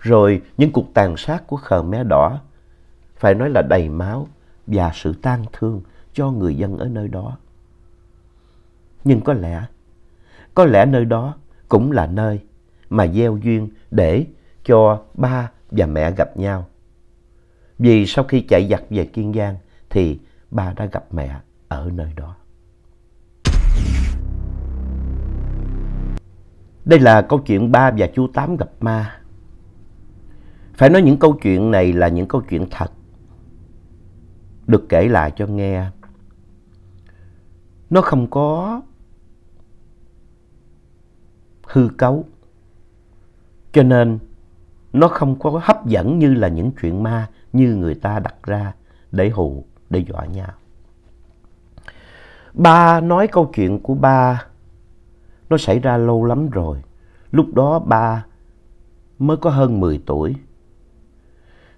Rồi những cuộc tàn sát của Khmer Đỏ phải nói là đầy máu và sự tang thương cho người dân ở nơi đó. Nhưng có lẽ, có lẽ nơi đó cũng là nơi mà gieo duyên để cho ba và mẹ gặp nhau. Vì sau khi chạy giặc về Kiên Giang thì ba đã gặp mẹ ở nơi đó. Đây là câu chuyện ba và chú Tám gặp ma. Phải nói những câu chuyện này là những câu chuyện thật, được kể lại cho nghe. Nó không có hư cấu, cho nên nó không có hấp dẫn như là những chuyện ma như người ta đặt ra để hù, để dọa nhau. Ba nói câu chuyện của ba, nó xảy ra lâu lắm rồi. Lúc đó ba mới có hơn mười tuổi.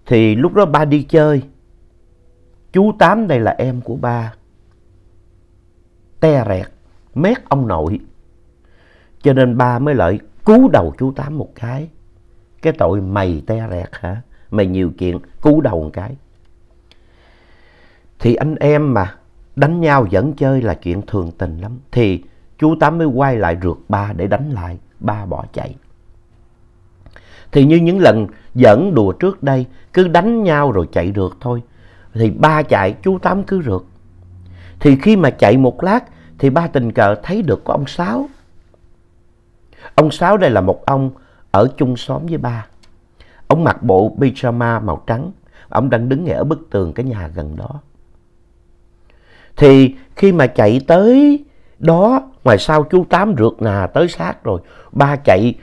Thì lúc đó ba đi chơi. Chú Tám đây là em của ba, te rẹt, mét ông nội. Cho nên ba mới lại cú đầu chú Tám một cái. Cái tội mày te rẹt hả? Mày nhiều chuyện, cú đầu một cái. Thì anh em mà đánh nhau vẫn chơi là chuyện thường tình lắm. Thì chú Tám mới quay lại rượt ba để đánh lại. Ba bỏ chạy. Thì như những lần giỡn đùa trước đây, cứ đánh nhau rồi chạy rượt thôi. Thì ba chạy, chú Tám cứ rượt. Thì khi mà chạy một lát thì ba tình cờ thấy được có ông Sáu. Ông Sáu đây là một ông ở chung xóm với ba. Ông mặc bộ pyjama màu trắng. Ông đang đứng ngay ở bức tường cái nhà gần đó. Thì khi mà chạy tới đó, ngoài sau chú Tám rượt nà tới sát rồi. Ba chạy,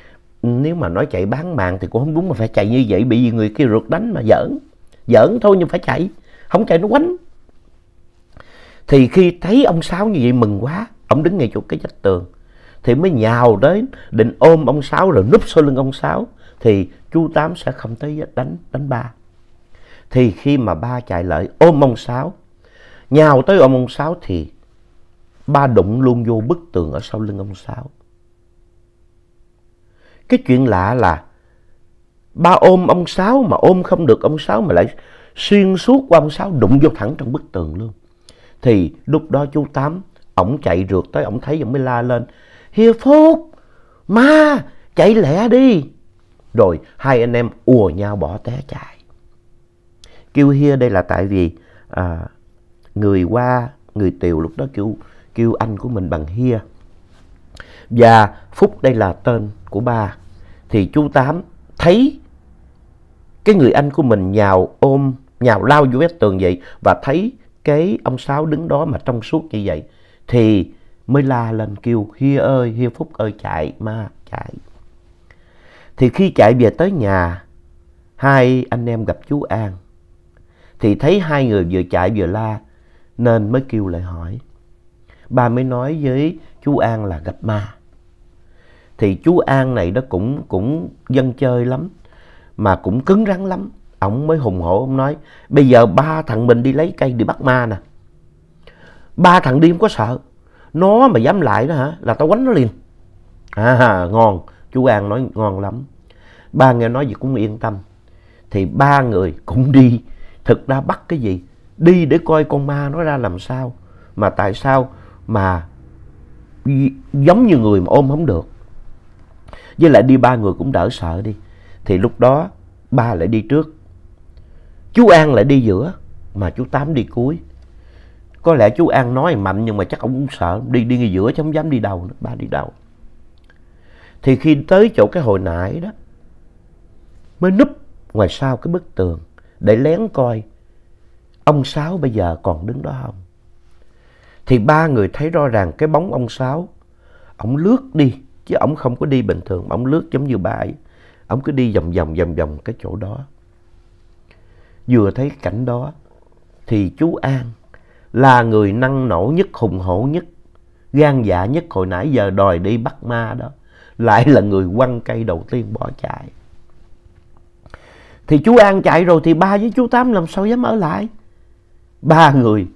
nếu mà nói chạy bán mạng thì cũng không đúng, mà phải chạy như vậy bị người kia rượt đánh mà giỡn. Giỡn thôi nhưng phải chạy, không chạy nó quánh. Thì khi thấy ông Sáu như vậy mừng quá, ông đứng ngay chỗ cái vách tường. Thì mới nhào tới định ôm ông Sáu rồi núp sau lưng ông Sáu. Thì chú Tám sẽ không tới đánh, đánh ba. Thì khi mà ba chạy lại ôm ông Sáu, nhào tới ôm ông Sáu thì ba đụng luôn vô bức tường ở sau lưng ông Sáu. Cái chuyện lạ là ba ôm ông Sáu mà ôm không được ông Sáu, mà lại xuyên suốt qua ông Sáu, đụng vô thẳng trong bức tường luôn. Thì lúc đó chú Tám, ổng chạy rượt tới, ổng thấy ổng mới la lên: Hiệp Phúc, ma, chạy lẹ đi. Rồi hai anh em ùa nhau bỏ té chạy. Kêu hia đây là tại vì à, người qua người Tiều lúc đó kêu, kêu anh của mình bằng hia. Và Phúc đây là tên của ba. Thì chú Tám thấy cái người anh của mình nhào ôm, nhào lao vô vách tường vậy, và thấy cái ông Sáu đứng đó mà trong suốt như vậy, thì mới la lên kêu: Hia ơi, Hia Phúc ơi, chạy ma, chạy. Thì khi chạy về tới nhà, hai anh em gặp chú An. Thì thấy hai người vừa chạy vừa la, nên mới kêu lại hỏi. Ba mới nói với chú An là gặp ma. Thì chú An này đó cũng, cũng dân chơi lắm, mà cũng cứng rắn lắm. Ông mới hùng hổ, ông nói: Bây giờ ba thằng mình đi lấy cây đi bắt ma nè. Ba thằng đi không có sợ. Nó mà dám lại đó hả, là tao quánh nó liền. À, ngon. Chú An nói ngon lắm. Ba nghe nói gì cũng yên tâm. Thì ba người cũng đi. Thực ra bắt cái gì? Đi để coi con ma nó ra làm sao. Mà tại sao mà giống như người mà ôm không được. Với lại đi ba người cũng đỡ sợ đi. Thì lúc đó ba lại đi trước, chú An lại đi giữa, mà chú Tám đi cuối. Có lẽ chú An nói mạnh nhưng mà chắc ông cũng sợ. Đi đi ngay giữa chứ không dám đi đầu nữa. Ba đi đầu. Thì khi tới chỗ cái hồi nãy đó, mới núp ngoài sau cái bức tường để lén coi ông Sáu bây giờ còn đứng đó không. Thì ba người thấy rõ ràng cái bóng ông Sáu, ông lướt đi, chứ ông không có đi bình thường, ông lướt giống như bà ấy. Ông cứ đi vòng vòng vòng vòng cái chỗ đó. Vừa thấy cảnh đó thì chú An là người năng nổ nhất, hùng hổ nhất, gan dạ nhất hồi nãy giờ đòi đi bắt ma đó, lại là người quăng cây đầu tiên bỏ chạy. Thì chú An chạy rồi thì ba với chú Tám làm sao dám ở lại. Ba người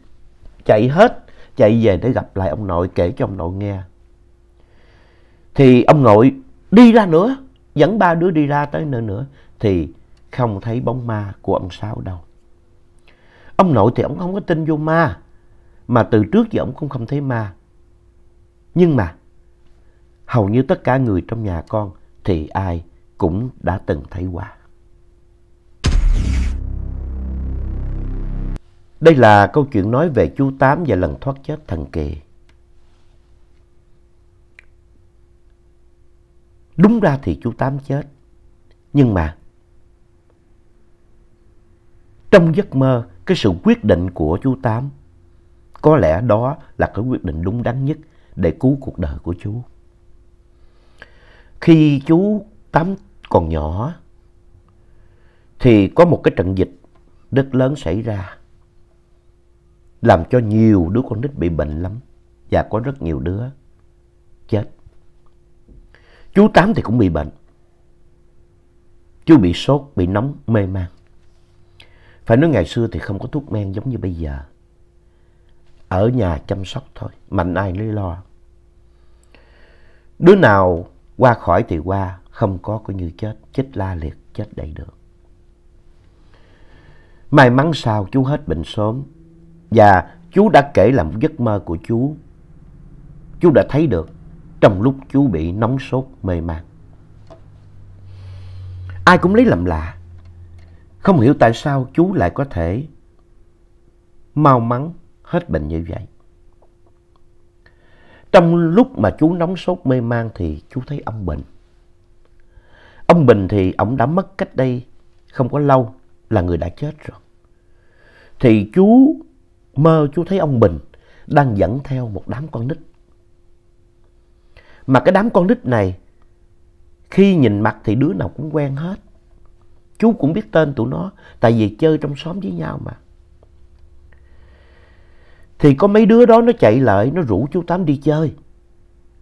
chạy hết, chạy về để gặp lại ông nội, kể cho ông nội nghe. Thì ông nội đi ra nữa, dẫn ba đứa đi ra tới nơi nữa thì không thấy bóng ma của ông Sáu đâu. Ông nội thì ông không có tin vô ma, mà từ trước giờ ông cũng không thấy ma. Nhưng mà hầu như tất cả người trong nhà con thì ai cũng đã từng thấy qua. Đây là câu chuyện nói về chú Tám và lần thoát chết thần kỳ. Đúng ra thì chú Tám chết, nhưng mà trong giấc mơ, cái sự quyết định của chú Tám, có lẽ đó là cái quyết định đúng đắn nhất để cứu cuộc đời của chú. Khi chú Tám còn nhỏ thì có một cái trận dịch rất lớn xảy ra, làm cho nhiều đứa con nít bị bệnh lắm, và có rất nhiều đứa chết. Chú Tám thì cũng bị bệnh. Chú bị sốt, bị nóng, mê man. Phải nói ngày xưa thì không có thuốc men giống như bây giờ. Ở nhà chăm sóc thôi, mạnh ai lấy lo. Đứa nào qua khỏi thì qua, không có coi như chết, chết la liệt, chết đầy được. May mắn sao chú hết bệnh sớm, và chú đã kể là một giấc mơ của chú. Chú đã thấy được trong lúc chú bị nóng sốt mê man. Ai cũng lấy làm lạ, không hiểu tại sao chú lại có thể mau mắn hết bệnh như vậy. Trong lúc mà chú nóng sốt mê man thì chú thấy ông Bình. Ông Bình thì ông đã mất cách đây không có lâu, là người đã chết rồi. Thì chú mơ chú thấy ông Bình đang dẫn theo một đám con nít. Mà cái đám con nít này khi nhìn mặt thì đứa nào cũng quen hết. Chú cũng biết tên tụi nó, tại vì chơi trong xóm với nhau mà. Thì có mấy đứa đó nó chạy lại, nó rủ chú Tám đi chơi.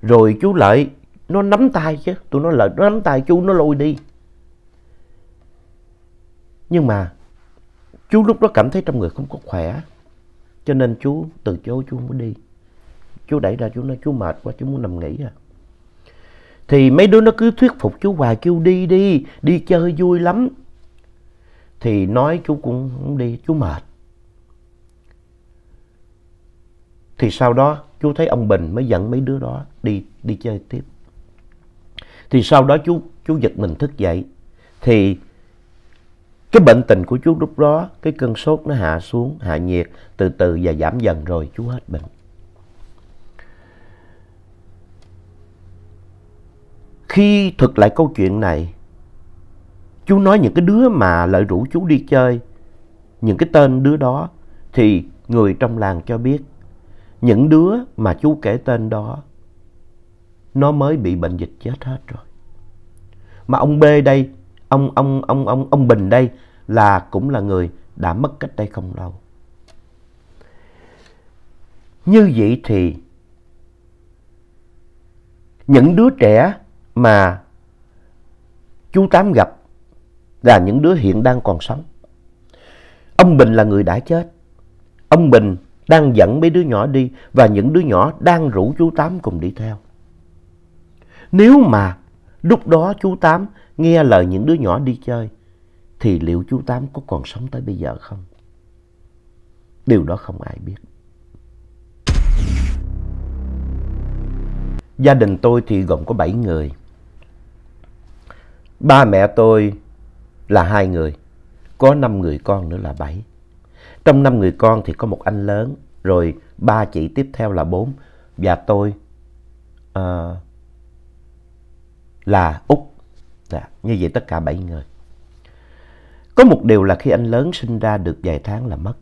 Rồi chú lại, nó nắm tay chứ, tụi nó lại, nó nắm tay chú, nó lôi đi. Nhưng mà chú lúc đó cảm thấy trong người không có khỏe, cho nên chú từ chối, chú không có đi. Chú đẩy ra, chú nói chú mệt quá, chú muốn nằm nghỉ à. Thì mấy đứa nó cứ thuyết phục chú hoài, kêu đi đi, đi chơi vui lắm. Thì nói chú cũng không đi, chú mệt. Thì sau đó chú thấy ông Bình mới dẫn mấy đứa đó đi, đi chơi tiếp. Thì sau đó chú, chú giật mình thức dậy. Thì cái bệnh tình của chú lúc đó, cái cơn sốt nó hạ xuống, hạ nhiệt từ từ và giảm dần rồi chú hết bệnh. Khi thuật lại câu chuyện này, chú nói những cái đứa mà lại rủ chú đi chơi, những cái tên đứa đó, thì người trong làng cho biết những đứa mà chú kể tên đó nó mới bị bệnh dịch chết hết rồi. Mà ông B đây, ông ông ông ông ông Bình đây là cũng là người đã mất cách đây không lâu. Như vậy thì những đứa trẻ mà chú Tám gặp là những đứa hiện đang còn sống. Ông Bình là người đã chết. Ông Bình đang dẫn mấy đứa nhỏ đi, và những đứa nhỏ đang rủ chú Tám cùng đi theo. Nếu mà lúc đó chú Tám nghe lời những đứa nhỏ đi chơi, thì liệu chú Tám có còn sống tới bây giờ không? Điều đó không ai biết. Gia đình tôi thì gồm có bảy người. Ba mẹ tôi là hai người, có năm người con nữa là bảy. Trong năm người con thì có một anh lớn, rồi ba chị tiếp theo là bốn, và tôi uh, là Úc. Dạ, như vậy tất cả bảy người. Có một điều là khi anh lớn sinh ra được vài tháng là mất.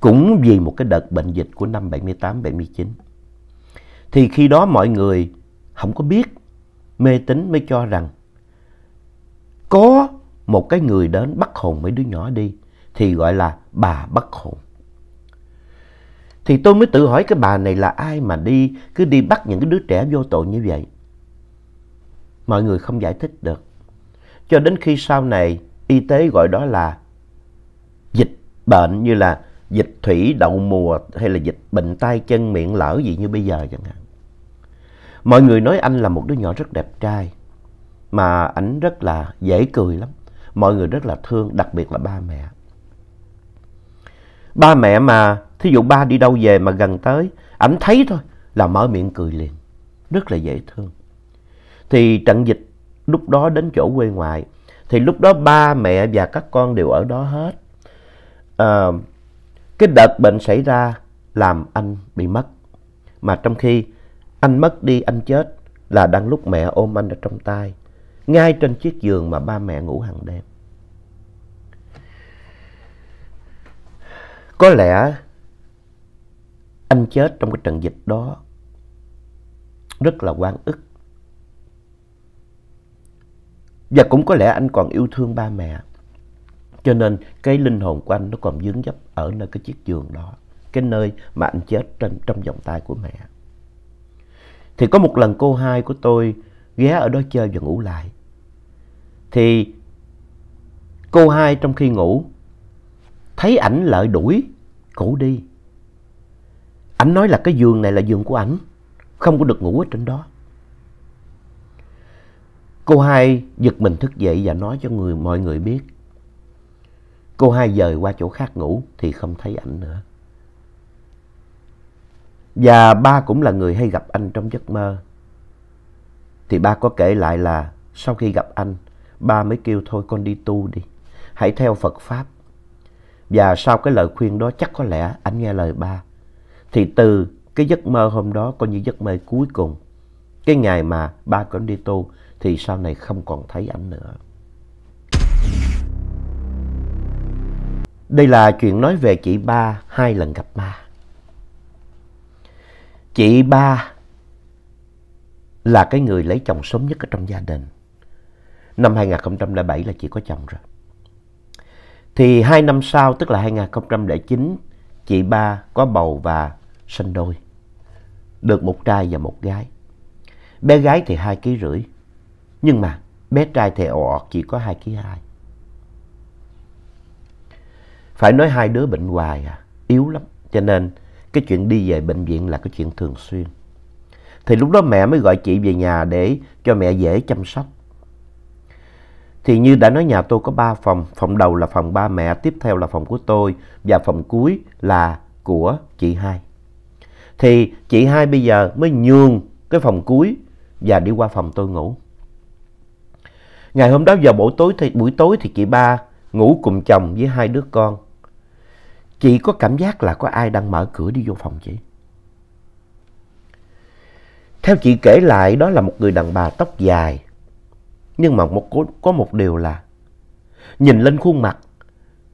Cũng vì một cái đợt bệnh dịch của năm bảy mươi tám bảy mươi chín. Thì khi đó mọi người không có biết, mê tín mới cho rằng có một cái người đến bắt hồn mấy đứa nhỏ đi, thì gọi là bà bắt hồn. Thì tôi mới tự hỏi cái bà này là ai mà đi, cứ đi bắt những cái đứa trẻ vô tội như vậy. Mọi người không giải thích được. Cho đến khi sau này y tế gọi đó là dịch bệnh, như là dịch thủy đậu mùa hay là dịch bệnh tay chân miệng lở gì như bây giờ chẳng hạn. Mọi người nói anh là một đứa nhỏ rất đẹp trai, mà ảnh rất là dễ cười lắm. Mọi người rất là thương, đặc biệt là ba mẹ. Ba mẹ mà, thí dụ ba đi đâu về mà gần tới, ảnh thấy thôi là mở miệng cười liền. Rất là dễ thương. Thì trận dịch lúc đó đến chỗ quê ngoại, thì lúc đó ba mẹ và các con đều ở đó hết. À, cái đợt bệnh xảy ra làm anh bị mất. Mà trong khi anh mất đi, anh chết là đang lúc mẹ ôm anh ở trong tay, ngay trên chiếc giường mà ba mẹ ngủ hàng đêm. Có lẽ anh chết trong cái trận dịch đó rất là oan ức. Và cũng có lẽ anh còn yêu thương ba mẹ, cho nên cái linh hồn của anh nó còn vướng víu ở nơi cái chiếc giường đó, cái nơi mà anh chết trên, trong vòng tay của mẹ. Thì có một lần cô hai của tôi ghé ở đó chơi và ngủ lại. Thì cô hai trong khi ngủ thấy ảnh lại đuổi cổ đi. Ảnh nói là cái giường này là giường của ảnh, không có được ngủ ở trên đó. Cô hai giật mình thức dậy và nói cho người mọi người biết. Cô hai dời qua chỗ khác ngủ thì không thấy ảnh nữa. Và ba cũng là người hay gặp anh trong giấc mơ. Thì ba có kể lại là sau khi gặp anh, ba mới kêu thôi con đi tu đi, hãy theo Phật Pháp. Và sau cái lời khuyên đó chắc có lẽ anh nghe lời ba. Thì từ cái giấc mơ hôm đó coi như giấc mơ cuối cùng, cái ngày mà ba con đi tu, thì sau này không còn thấy ảnh nữa. Đây là chuyện nói về chị ba hai lần gặp ma. Chị ba là cái người lấy chồng sớm nhất ở trong gia đình. Năm hai nghìn không trăm lẻ bảy là chị có chồng rồi. Thì hai năm sau, tức là hai nghìn không trăm lẻ chín, chị ba có bầu và sinh đôi, được một trai và một gái. Bé gái thì hai ký rưỡi, nhưng mà bé trai thì ồ ọt chỉ có hai ký hai. Phải nói hai đứa bệnh hoài à, yếu lắm. Cho nên cái chuyện đi về bệnh viện là cái chuyện thường xuyên. Thì lúc đó mẹ mới gọi chị về nhà để cho mẹ dễ chăm sóc. Thì như đã nói, nhà tôi có ba phòng. Phòng đầu là phòng ba mẹ, tiếp theo là phòng của tôi, và phòng cuối là của chị hai. Thì chị hai bây giờ mới nhường cái phòng cuối và đi qua phòng tôi ngủ. Ngày hôm đó vào buổi tối thì, buổi tối thì chị ba ngủ cùng chồng với hai đứa con. Chị có cảm giác là có ai đang mở cửa đi vô phòng chị. Theo chị kể lại, đó là một người đàn bà tóc dài. Nhưng mà một, có một điều là nhìn lên khuôn mặt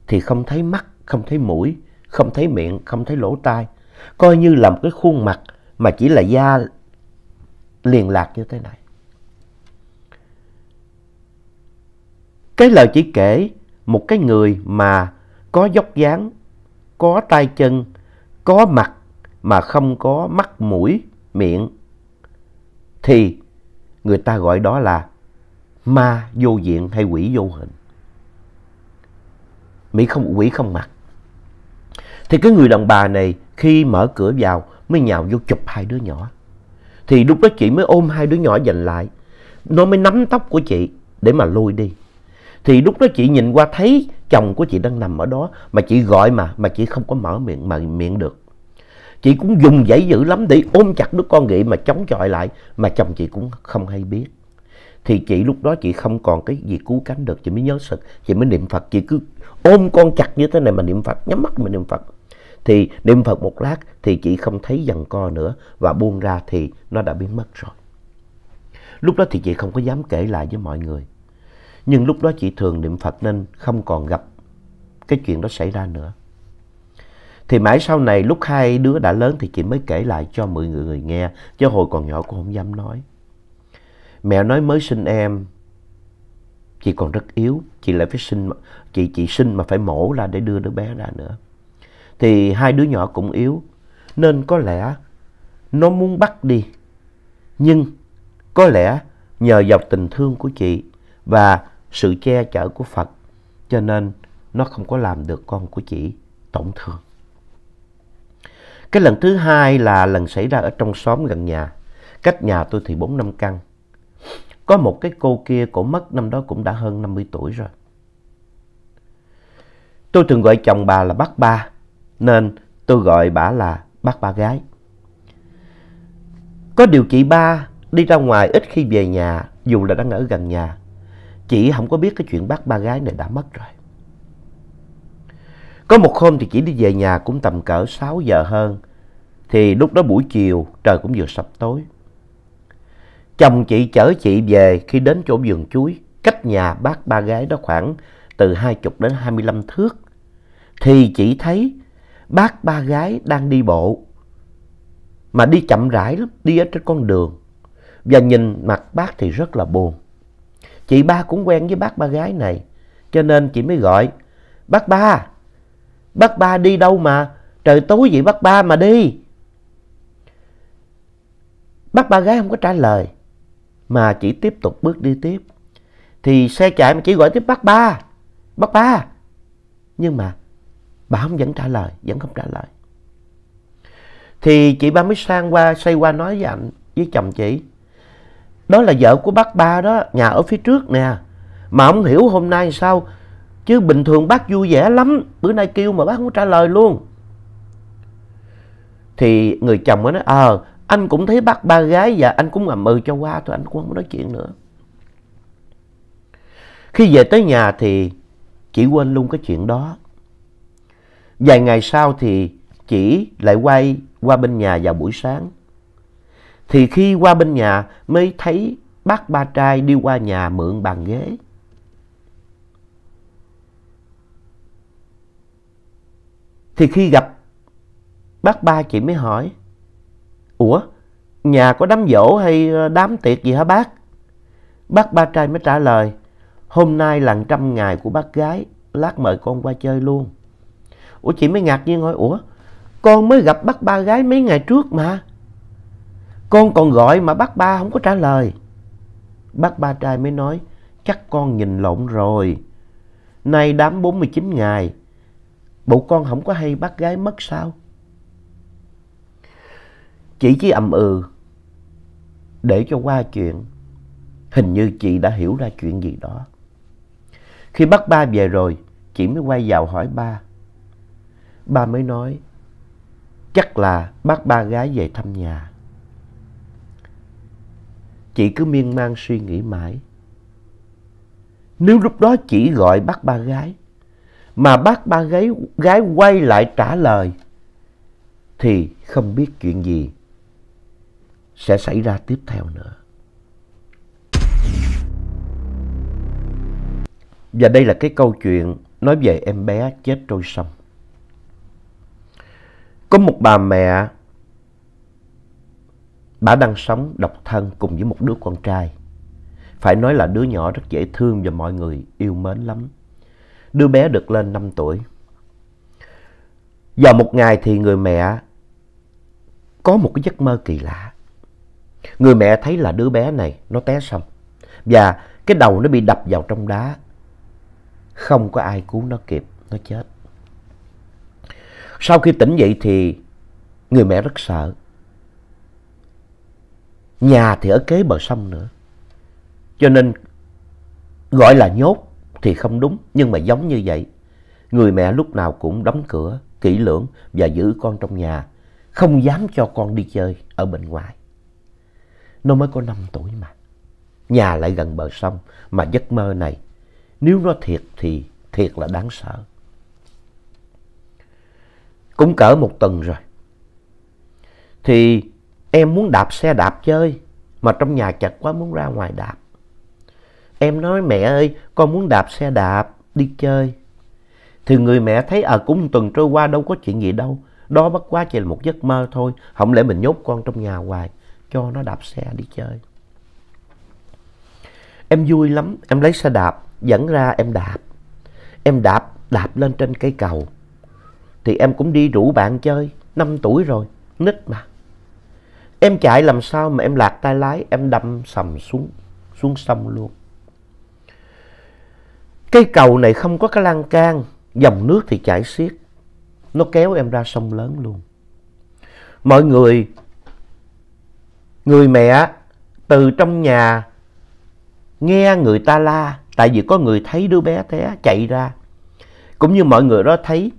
thì không thấy mắt, không thấy mũi, không thấy miệng, không thấy lỗ tai. Coi như là một cái khuôn mặt mà chỉ là da liền lạc như thế này. Cái lời chỉ kể một cái người mà có vóc dáng, có tay chân, có mặt mà không có mắt, mũi, miệng, thì người ta gọi đó là ma vô diện hay quỷ vô hình. Mỹ không, quỷ không mặt. Thì cái người đàn bà này khi mở cửa vào mới nhào vô chụp hai đứa nhỏ. Thì lúc đó chị mới ôm hai đứa nhỏ giành lại. Nó mới nắm tóc của chị để mà lôi đi. Thì lúc đó chị nhìn qua thấy chồng của chị đang nằm ở đó. Mà chị gọi mà mà chị không có mở miệng mà miệng được. Chị cũng dùng dãy dữ lắm để ôm chặt đứa con ghị mà chống chọi lại. Mà chồng chị cũng không hay biết. Thì chị lúc đó chị không còn cái gì cứu cánh được. Chị mới nhớ sực, chị mới niệm Phật. Chị cứ ôm con chặt như thế này mà niệm Phật, nhắm mắt mà niệm Phật. Thì niệm Phật một lát thì chị không thấy giằng co nữa. Và buông ra thì nó đã biến mất rồi. Lúc đó thì chị không có dám kể lại với mọi người. Nhưng lúc đó chị thường niệm Phật nên không còn gặp cái chuyện đó xảy ra nữa. Thì mãi sau này lúc hai đứa đã lớn thì chị mới kể lại cho mọi người nghe. Chứ hồi còn nhỏ cũng không dám nói. Mẹ nói mới sinh em, chị còn rất yếu. Chị lại phải sinh, chị, chị sinh mà phải mổ ra để đưa đứa bé ra nữa. Thì hai đứa nhỏ cũng yếu. Nên có lẽ nó muốn bắt đi. Nhưng có lẽ nhờ dòng tình thương của chị và sự che chở của Phật, cho nên nó không có làm được con của chị tổn thương. Cái lần thứ hai là lần xảy ra ở trong xóm gần nhà. Cách nhà tôi thì bốn năm căn. Có một cái cô kia, cổ mất năm đó cũng đã hơn năm mươi tuổi rồi. Tôi thường gọi chồng bà là bác ba, nên tôi gọi bà là bác ba gái. Có điều chị ba đi ra ngoài ít khi về nhà, dù là đang ở gần nhà. Chị không có biết cái chuyện bác ba gái này đã mất rồi. Có một hôm thì chị đi về nhà cũng tầm cỡ sáu giờ hơn. Thì lúc đó buổi chiều trời cũng vừa sập tối. Chồng chị chở chị về, khi đến chỗ vườn chuối, cách nhà bác ba gái đó khoảng từ hai mươi đến hai mươi lăm thước. Thì chị thấy bác ba gái đang đi bộ, mà đi chậm rãi lắm, đi ở trên con đường. Và nhìn mặt bác thì rất là buồn. Chị ba cũng quen với bác ba gái này, cho nên chị mới gọi: bác ba, bác ba đi đâu mà trời tối vậy bác ba mà đi. Bác ba gái không có trả lời, mà chỉ tiếp tục bước đi tiếp. Thì xe chạy mà chỉ gọi tiếp: bác ba, bác ba. Nhưng mà bà không vẫn trả lời, vẫn không trả lời. Thì chị ba mới sang qua, xoay qua nói với anh, với chồng chị: đó là vợ của bác ba đó, nhà ở phía trước nè. Mà không hiểu hôm nay sao, chứ bình thường bác vui vẻ lắm, bữa nay kêu mà bác không có trả lời luôn. Thì người chồng nói: ờ, à, anh cũng thấy bác ba gái và anh cũng ngầm ừ cho qua thôi, anh cũng không nói chuyện nữa. Khi về tới nhà thì chị quên luôn cái chuyện đó. Vài ngày sau thì chị lại quay qua bên nhà vào buổi sáng. Thì khi qua bên nhà mới thấy bác ba trai đi qua nhà mượn bàn ghế. Thì khi gặp bác ba, chị mới hỏi: ủa, nhà có đám giỗ hay đám tiệc gì hả bác? Bác ba trai mới trả lời: hôm nay là trăm ngày của bác gái, lát mời con qua chơi luôn. Ủa, chị mới ngạc nhiên hỏi: ủa, con mới gặp bác ba gái mấy ngày trước mà. Con còn gọi mà bác ba không có trả lời. Bác ba trai mới nói: chắc con nhìn lộn rồi. Nay đám bốn mươi chín ngày, bộ con không có hay bác gái mất sao? Chị chỉ ậm ừ để cho qua chuyện. Hình như chị đã hiểu ra chuyện gì đó. Khi bác ba về rồi, chị mới quay vào hỏi ba. Ba mới nói: chắc là bác ba gái về thăm nhà. Chị cứ miên man suy nghĩ mãi. Nếu lúc đó chị gọi bác ba gái, mà bác ba gái, gái quay lại trả lời, thì không biết chuyện gì sẽ xảy ra tiếp theo nữa. Và đây là cái câu chuyện nói về em bé chết trôi sông. Có một bà mẹ, bà đang sống độc thân cùng với một đứa con trai. Phải nói là đứa nhỏ rất dễ thương và mọi người yêu mến lắm. Đứa bé được lên năm tuổi. Vào một ngày thì người mẹ có một cái giấc mơ kỳ lạ. Người mẹ thấy là đứa bé này nó té sông và cái đầu nó bị đập vào trong đá. Không có ai cứu nó kịp, nó chết. Sau khi tỉnh dậy thì người mẹ rất sợ. Nhà thì ở kế bờ sông nữa, cho nên gọi là nhốt thì không đúng, nhưng mà giống như vậy. Người mẹ lúc nào cũng đóng cửa kỹ lưỡng và giữ con trong nhà, không dám cho con đi chơi ở bên ngoài. Nó mới có năm tuổi mà, nhà lại gần bờ sông, mà giấc mơ này nếu nó thiệt thì thiệt là đáng sợ. Cũng cỡ một tuần rồi, thì em muốn đạp xe đạp chơi mà trong nhà chật quá muốn ra ngoài đạp. Em nói mẹ ơi, con muốn đạp xe đạp, đi chơi. Thì người mẹ thấy ở à, cũng một tuần trôi qua đâu có chuyện gì đâu. Đó bất quá chỉ là một giấc mơ thôi. Không lẽ mình nhốt con trong nhà hoài, cho nó đạp xe đi chơi. Em vui lắm, em lấy xe đạp, dẫn ra em đạp. Em đạp, đạp lên trên cây cầu. Thì em cũng đi rủ bạn chơi, năm tuổi rồi, nít mà. Em chạy làm sao mà em lạc tay lái, em đâm sầm xuống, xuống sông luôn. Cây cầu này không có cái lan can, dòng nước thì chảy xiết. Nó kéo em ra sông lớn luôn. Mọi người, người mẹ từ trong nhà nghe người ta la, tại vì có người thấy đứa bé té chạy ra. Cũng như mọi người đó thấy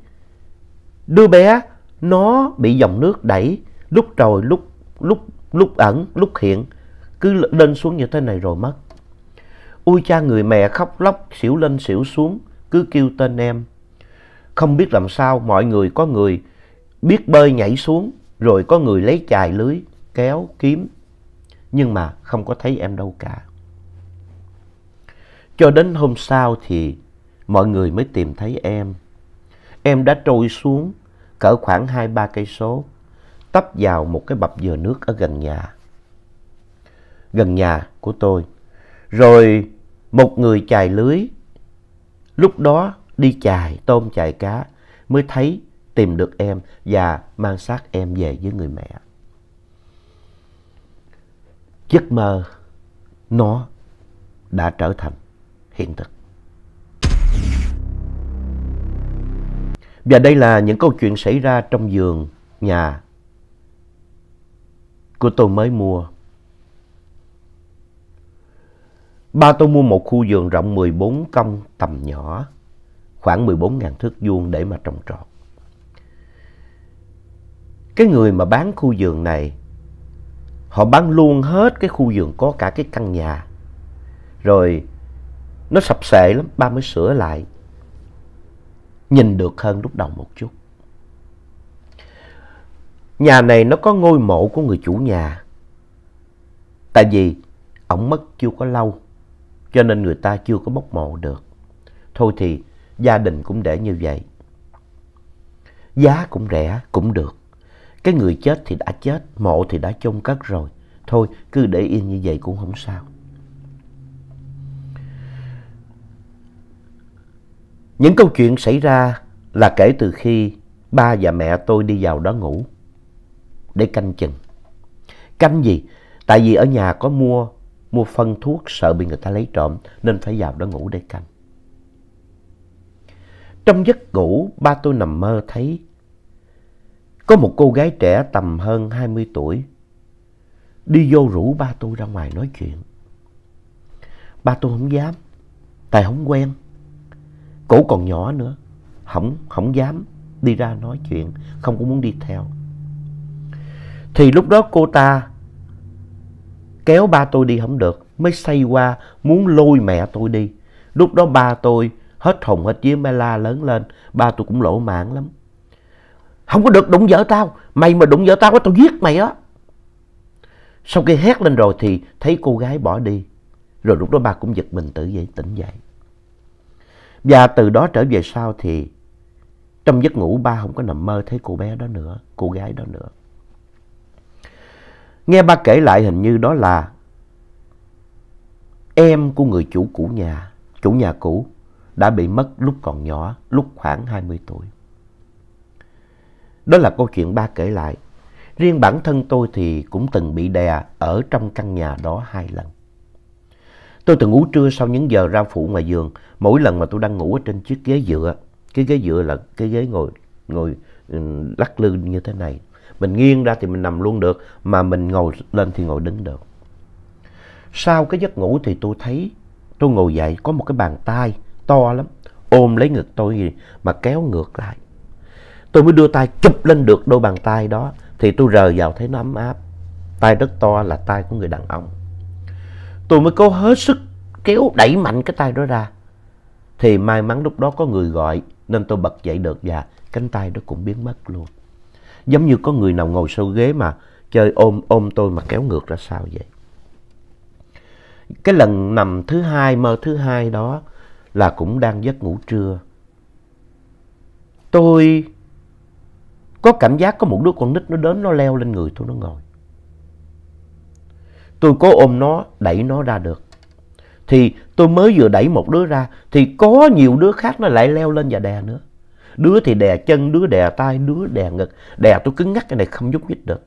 đứa bé nó bị dòng nước đẩy, lúc trồi lúc lúc lúc ẩn, lúc hiện, cứ lên xuống như thế này rồi mất. Ui cha, người mẹ khóc lóc xỉu lên xỉu xuống, cứ kêu tên em. Không biết làm sao, mọi người có người biết bơi nhảy xuống, rồi có người lấy chài lưới, kéo, kiếm. Nhưng mà không có thấy em đâu cả. Cho đến hôm sau thì mọi người mới tìm thấy em. Em đã trôi xuống cỡ khoảng hai ba cây số, tấp vào một cái bập dừa nước ở gần nhà. Gần nhà của tôi. Rồi một người chài lưới, lúc đó đi chài tôm chài cá mới thấy tìm được em và mang xác em về với người mẹ. Giấc mơ nó đã trở thành hiện thực. Và đây là những câu chuyện xảy ra trong vườn nhà của tôi mới mua. Ba tôi mua một khu vườn rộng mười bốn công tầm nhỏ, khoảng mười bốn nghìn thước vuông để mà trồng trọt. Cái người mà bán khu vườn này, họ bán luôn hết cái khu vườn, có cả cái căn nhà. Rồi nó sập sệ lắm, ba mới sửa lại, nhìn được hơn lúc đầu một chút. Nhà này nó có ngôi mộ của người chủ nhà. Tại vì ổng mất chưa có lâu, cho nên người ta chưa có bốc mộ được. Thôi thì gia đình cũng để như vậy. Giá cũng rẻ, cũng được. Cái người chết thì đã chết, mộ thì đã chôn cất rồi. Thôi cứ để yên như vậy cũng không sao. Những câu chuyện xảy ra là kể từ khi ba và mẹ tôi đi vào đó ngủ để canh chừng. Canh gì? Tại vì ở nhà có mua mua phân thuốc, sợ bị người ta lấy trộm nên phải vào đó ngủ để canh. Trong giấc ngủ, ba tôi nằm mơ thấy có một cô gái trẻ tầm hơn hai mươi tuổi đi vô rủ ba tôi ra ngoài nói chuyện. Ba tôi không dám, tại không quen. Cổ còn nhỏ nữa, không, không dám đi ra nói chuyện, không có muốn đi theo. Thì lúc đó cô ta kéo ba tôi đi không được, mới xoay qua muốn lôi mẹ tôi đi. Lúc đó ba tôi hết hồn hết vía, mới la lớn lên. Ba tôi cũng lỗ mãn lắm. Không có được đụng vợ tao, mày mà đụng vợ tao tao giết mày á. Sau khi hét lên rồi thì thấy cô gái bỏ đi. Rồi lúc đó ba cũng giật mình tự dậy, tỉnh dậy. Và từ đó trở về sau thì trong giấc ngủ ba không có nằm mơ thấy cô bé đó nữa, cô gái đó nữa. Nghe ba kể lại hình như đó là em của người chủ cũ nhà, chủ nhà cũ đã bị mất lúc còn nhỏ, lúc khoảng hai mươi tuổi. Đó là câu chuyện ba kể lại. Riêng bản thân tôi thì cũng từng bị đè ở trong căn nhà đó hai lần. Tôi từng ngủ trưa sau những giờ ra phụ ngoài giường. Mỗi lần mà tôi đang ngủ ở trên chiếc ghế dựa, cái ghế dựa là cái ghế ngồi ngồi lắc lư như thế này. Mình nghiêng ra thì mình nằm luôn được, mà mình ngồi lên thì ngồi đứng được. Sau cái giấc ngủ thì tôi thấy tôi ngồi dậy, có một cái bàn tay to lắm ôm lấy ngực tôi mà kéo ngược lại. Tôi mới đưa tay chụp lên được đôi bàn tay đó, thì tôi rờ vào thấy nó ấm áp. Tay rất to, là tay của người đàn ông. Tôi mới cố hết sức kéo đẩy mạnh cái tay đó ra. Thì may mắn lúc đó có người gọi nên tôi bật dậy được, và cánh tay đó cũng biến mất luôn. Giống như có người nào ngồi sau ghế mà chơi ôm ôm tôi mà kéo ngược ra sao vậy. Cái lần nằm thứ hai, mơ thứ hai đó là cũng đang giấc ngủ trưa. Tôi có cảm giác có một đứa con nít nó đến, nó leo lên người tôi, nó ngồi. Tôi cố ôm nó, đẩy nó ra được. Thì tôi mới vừa đẩy một đứa ra, thì có nhiều đứa khác nó lại leo lên và đè nữa. Đứa thì đè chân, đứa đè tay, đứa đè ngực. Đè tôi cứng ngắc, cái này không nhúc nhích được.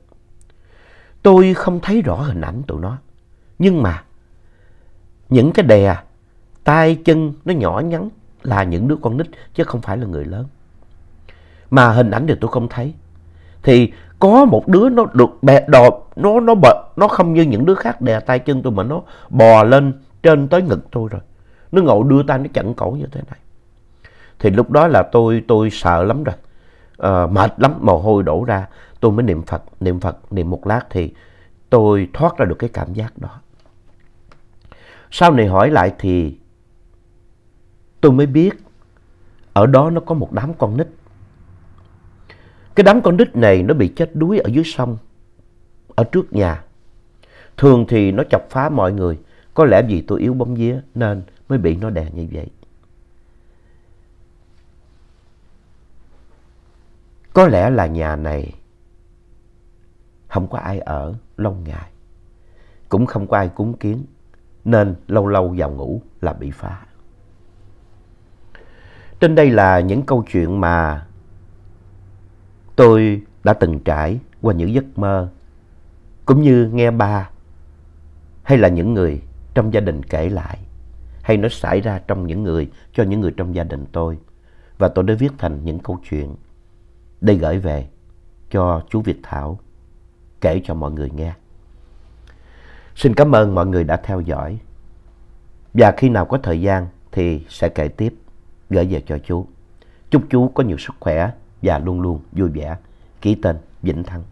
Tôi không thấy rõ hình ảnh tụi nó. Nhưng mà những cái đè, tay chân nó nhỏ nhắn là những đứa con nít chứ không phải là người lớn. Mà hình ảnh thì tôi không thấy. Thì có một đứa nó được bè đò, nó nó bật, nó không như những đứa khác đè tay chân tôi mà nó bò lên trên tới ngực tôi rồi. Nó ngồi đưa tay nó chặn cổ như thế này. Thì lúc đó là tôi tôi sợ lắm rồi. À, mệt lắm, mồ hôi đổ ra. Tôi mới niệm Phật, niệm Phật, niệm một lát thì tôi thoát ra được cái cảm giác đó. Sau này hỏi lại thì tôi mới biết ở đó nó có một đám con nít. Cái đám con nít này nó bị chết đuối ở dưới sông, ở trước nhà. Thường thì nó chọc phá mọi người. Có lẽ vì tôi yếu bóng vía nên mới bị nó đè như vậy. Có lẽ là nhà này không có ai ở lâu ngày, cũng không có ai cúng kiến, nên lâu lâu vào ngủ là bị phá. Trên đây là những câu chuyện mà tôi đã từng trải qua những giấc mơ, cũng như nghe ba hay là những người trong gia đình kể lại, hay nó xảy ra trong những người, cho những người trong gia đình tôi. Và tôi đã viết thành những câu chuyện để gửi về cho chú Việt Thảo kể cho mọi người nghe. Xin cảm ơn mọi người đã theo dõi. Và khi nào có thời gian thì sẽ kể tiếp, gửi về cho chú. Chúc chú có nhiều sức khỏe và luôn luôn vui vẻ. Ký tên Vĩnh Thắng.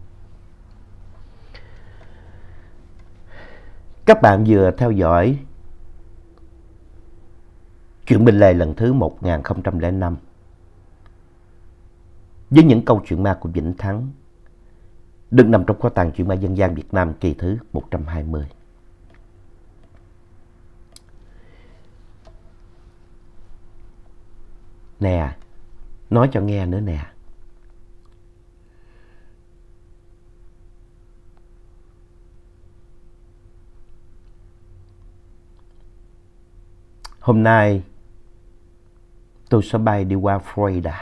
Các bạn vừa theo dõi Chuyện Bên Lề lần thứ một nghìn không trăm lẻ năm với những câu chuyện ma của Vĩnh Thắng, được nằm trong kho tàng chuyện ma dân gian Việt Nam kỳ thứ một trăm hai mươi. Nè, nói cho nghe nữa nè. Hôm nay tôi sẽ bay đi qua Florida.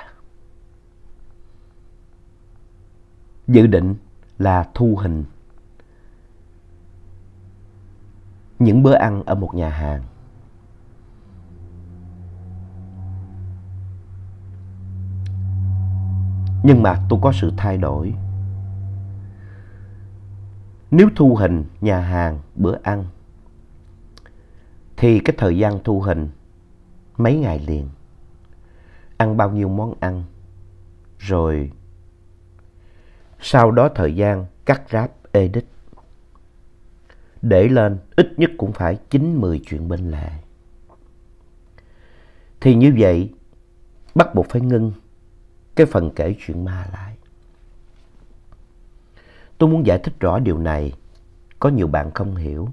Dự định là thu hình những bữa ăn ở một nhà hàng. Nhưng mà tôi có sự thay đổi. Nếu thu hình nhà hàng, bữa ăn, thì cái thời gian thu hình mấy ngày liền, ăn bao nhiêu món ăn, rồi sau đó thời gian cắt ráp edit, để lên ít nhất cũng phải chín mười chuyện bên lề. Thì như vậy bắt buộc phải ngưng cái phần kể chuyện ma lại. Tôi muốn giải thích rõ điều này, có nhiều bạn không hiểu.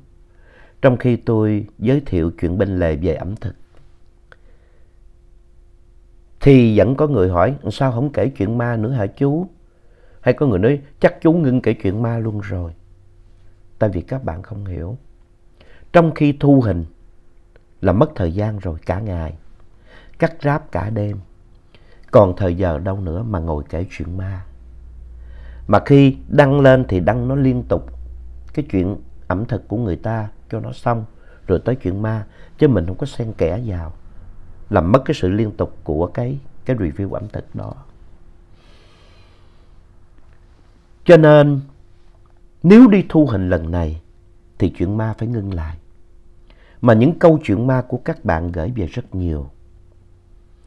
Trong khi tôi giới thiệu chuyện bên lề về ẩm thực, thì vẫn có người hỏi sao không kể chuyện ma nữa hả chú? Hay có người nói chắc chú ngưng kể chuyện ma luôn rồi. Tại vì các bạn không hiểu. Trong khi thu hình là mất thời gian rồi, cả ngày, cắt ráp cả đêm. Còn thời giờ đâu nữa mà ngồi kể chuyện ma. Mà khi đăng lên thì đăng nó liên tục. Cái chuyện ẩm thực của người ta cho nó xong, rồi tới chuyện ma. Chứ mình không có xen kẽ vào, làm mất cái sự liên tục của cái, cái review ẩm thực đó. Cho nên nếu đi thu hình lần này thì chuyện ma phải ngưng lại. Mà những câu chuyện ma của các bạn gửi về rất nhiều.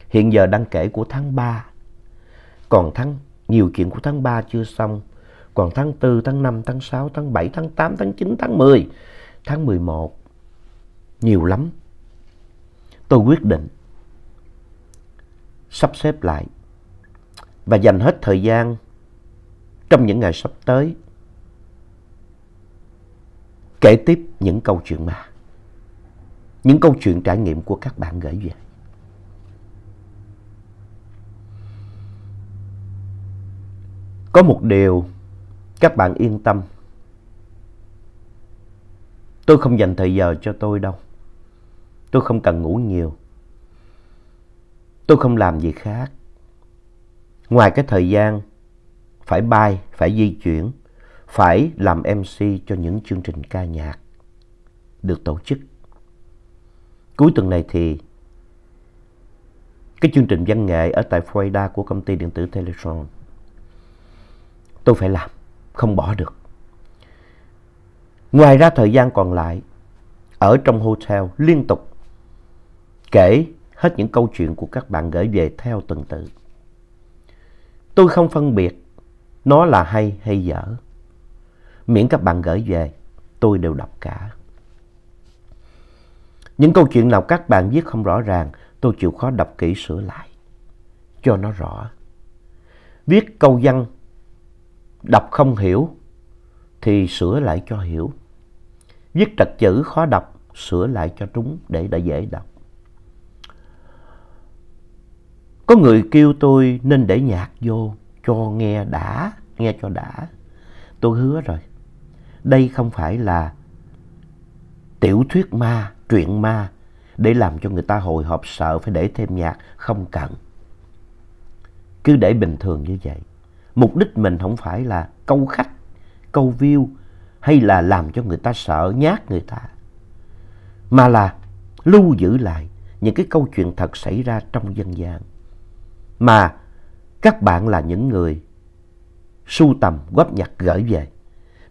Hiện giờ đang kể của tháng ba. Còn tháng, nhiều chuyện của tháng ba chưa xong. Còn tháng tư, tháng năm, tháng sáu, tháng bảy, tháng tám, tháng chín, tháng mười, tháng mười một. Nhiều lắm. Tôi quyết định sắp xếp lại và dành hết thời gian trong những ngày sắp tới kể tiếp những câu chuyện ma. những câu chuyện trải nghiệm của các bạn gửi về. Có một điều các bạn yên tâm, tôi không dành thời giờ cho tôi đâu. Tôi không cần ngủ nhiều. Tôi không làm gì khác. Ngoài cái thời gian phải bay, phải di chuyển, phải làm em xê cho những chương trình ca nhạc được tổ chức. Cuối tuần này thì cái chương trình văn nghệ ở tại Florida của công ty điện tử Teletron tôi phải làm, không bỏ được. Ngoài ra thời gian còn lại ở trong hotel liên tục kể hết những câu chuyện của các bạn gửi về theo tuần tự. Tôi không phân biệt nó là hay hay dở. Miễn các bạn gửi về, tôi đều đọc cả. Những câu chuyện nào các bạn viết không rõ ràng, tôi chịu khó đọc kỹ sửa lại cho nó rõ. Viết câu văn, đọc không hiểu thì sửa lại cho hiểu. Viết trật chữ khó đọc, sửa lại cho đúng để đã dễ đọc. Có người kêu tôi nên để nhạc vô cho nghe đã, nghe cho đã. Tôi hứa rồi, đây không phải là tiểu thuyết ma, chuyện ma để làm cho người ta hồi hộp sợ phải để thêm nhạc, không cần. Cứ để bình thường như vậy. Mục đích mình không phải là câu khách, câu view hay là làm cho người ta sợ nhát người ta, mà là lưu giữ lại những cái câu chuyện thật xảy ra trong dân gian mà các bạn là những người sưu tầm, góp nhặt, gửi về.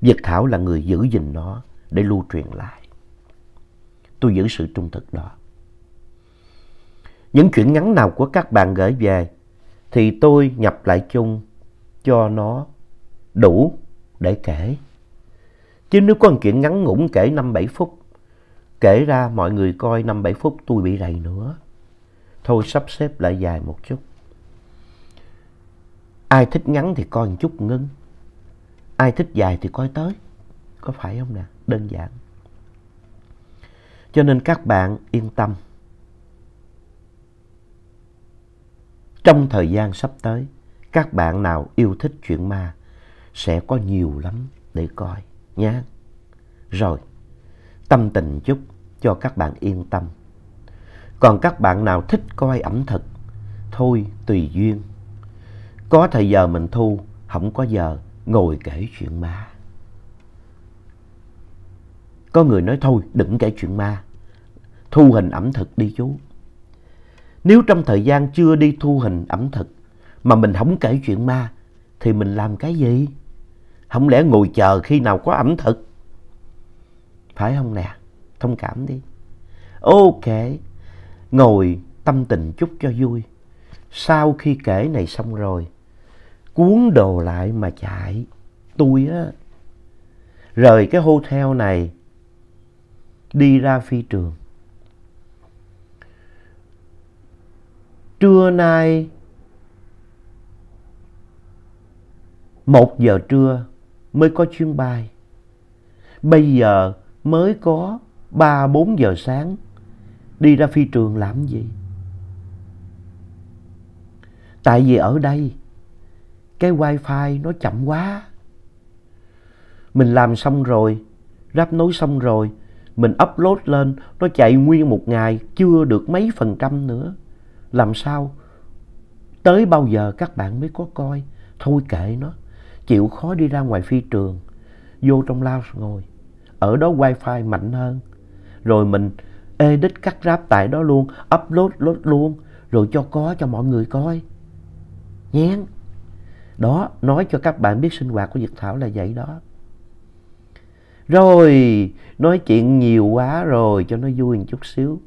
Việt Thảo là người giữ gìn nó để lưu truyền lại. Tôi giữ sự trung thực đó. Những chuyện ngắn nào của các bạn gửi về thì tôi nhập lại chung cho nó đủ để kể. Chứ nếu có một chuyện ngắn ngủn kể năm bảy phút, kể ra mọi người coi năm bảy phút tôi bị rầy nữa. Thôi sắp xếp lại dài một chút. Ai thích ngắn thì coi một chút ngưng. Ai thích dài thì coi tới. Có phải không nè? Đơn giản. Cho nên các bạn yên tâm. Trong thời gian sắp tới, các bạn nào yêu thích chuyện ma sẽ có nhiều lắm để coi nhé. Rồi, tâm tình chúc cho các bạn yên tâm. Còn các bạn nào thích coi ẩm thực, thôi tùy duyên. Có thời giờ mình thu, không có giờ ngồi kể chuyện ma. Có người nói thôi đừng kể chuyện ma, thu hình ẩm thực đi chú. Nếu trong thời gian chưa đi thu hình ẩm thực mà mình không kể chuyện ma thì mình làm cái gì? Không lẽ ngồi chờ khi nào có ẩm thực? Phải không nè? Thông cảm đi. Ok, ngồi tâm tình chút cho vui. Sau khi kể này xong rồi, cuốn đồ lại mà chạy. Tôi á, rời cái hotel này, đi ra phi trường. Trưa nay, một giờ trưa mới có chuyến bay. Bây giờ mới có ba bốn giờ sáng. Đi ra phi trường làm gì? Tại vì ở đây cái wifi nó chậm quá. Mình làm xong rồi, ráp nối xong rồi, mình upload lên, nó chạy nguyên một ngày chưa được mấy phần trăm nữa. Làm sao? Tới bao giờ các bạn mới có coi? Thôi kệ nó. Chịu khó đi ra ngoài phi trường, vô trong lounge ngồi. Ở đó wifi mạnh hơn. Rồi mình edit cắt ráp tại đó luôn, upload load luôn, rồi cho có cho mọi người coi. Nhé. Đó, nói cho các bạn biết sinh hoạt của Việt Thảo là vậy đó. Rồi, nói chuyện nhiều quá rồi, cho nó vui một chút xíu.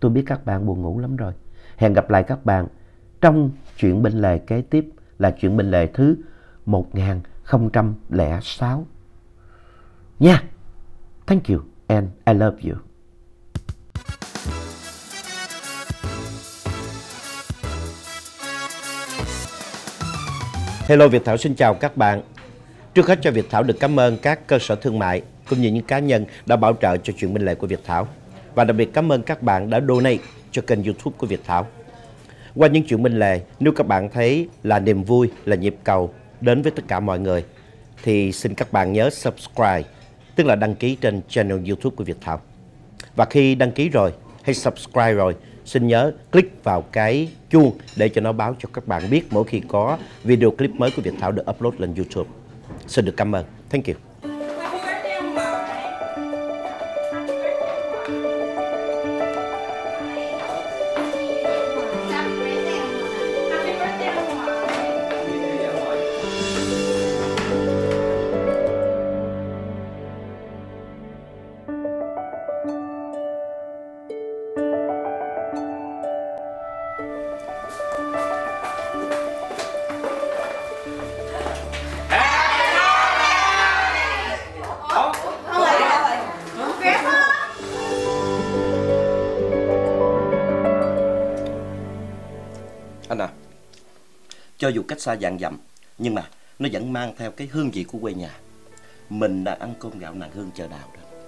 Tôi biết các bạn buồn ngủ lắm rồi. Hẹn gặp lại các bạn trong chuyện bên lề kế tiếp là chuyện bên lề thứ một nghìn không trăm lẻ sáu. Nha! Thank you and I love you. Hello Việt Thảo xin chào các bạn. Trước hết cho Việt Thảo được cảm ơn các cơ sở thương mại cũng như những cá nhân đã bảo trợ cho chuyện bên lề của Việt Thảo. Và đặc biệt cảm ơn các bạn đã donate cho kênh YouTube của Việt Thảo. Qua những chuyện bên lề, nếu các bạn thấy là niềm vui, là nhịp cầu đến với tất cả mọi người, thì xin các bạn nhớ subscribe, tức là đăng ký trên channel YouTube của Việt Thảo. Và khi đăng ký rồi hay subscribe rồi, xin nhớ click vào cái chuông để cho nó báo cho các bạn biết mỗi khi có video clip mới của Việt Thảo được upload lên YouTube. Xin được cảm ơn. Thank you. Cho dù cách xa vạn dặm, nhưng mà nó vẫn mang theo cái hương vị của quê nhà. Mình đã ăn cơm gạo nàng hương chợ đào đó.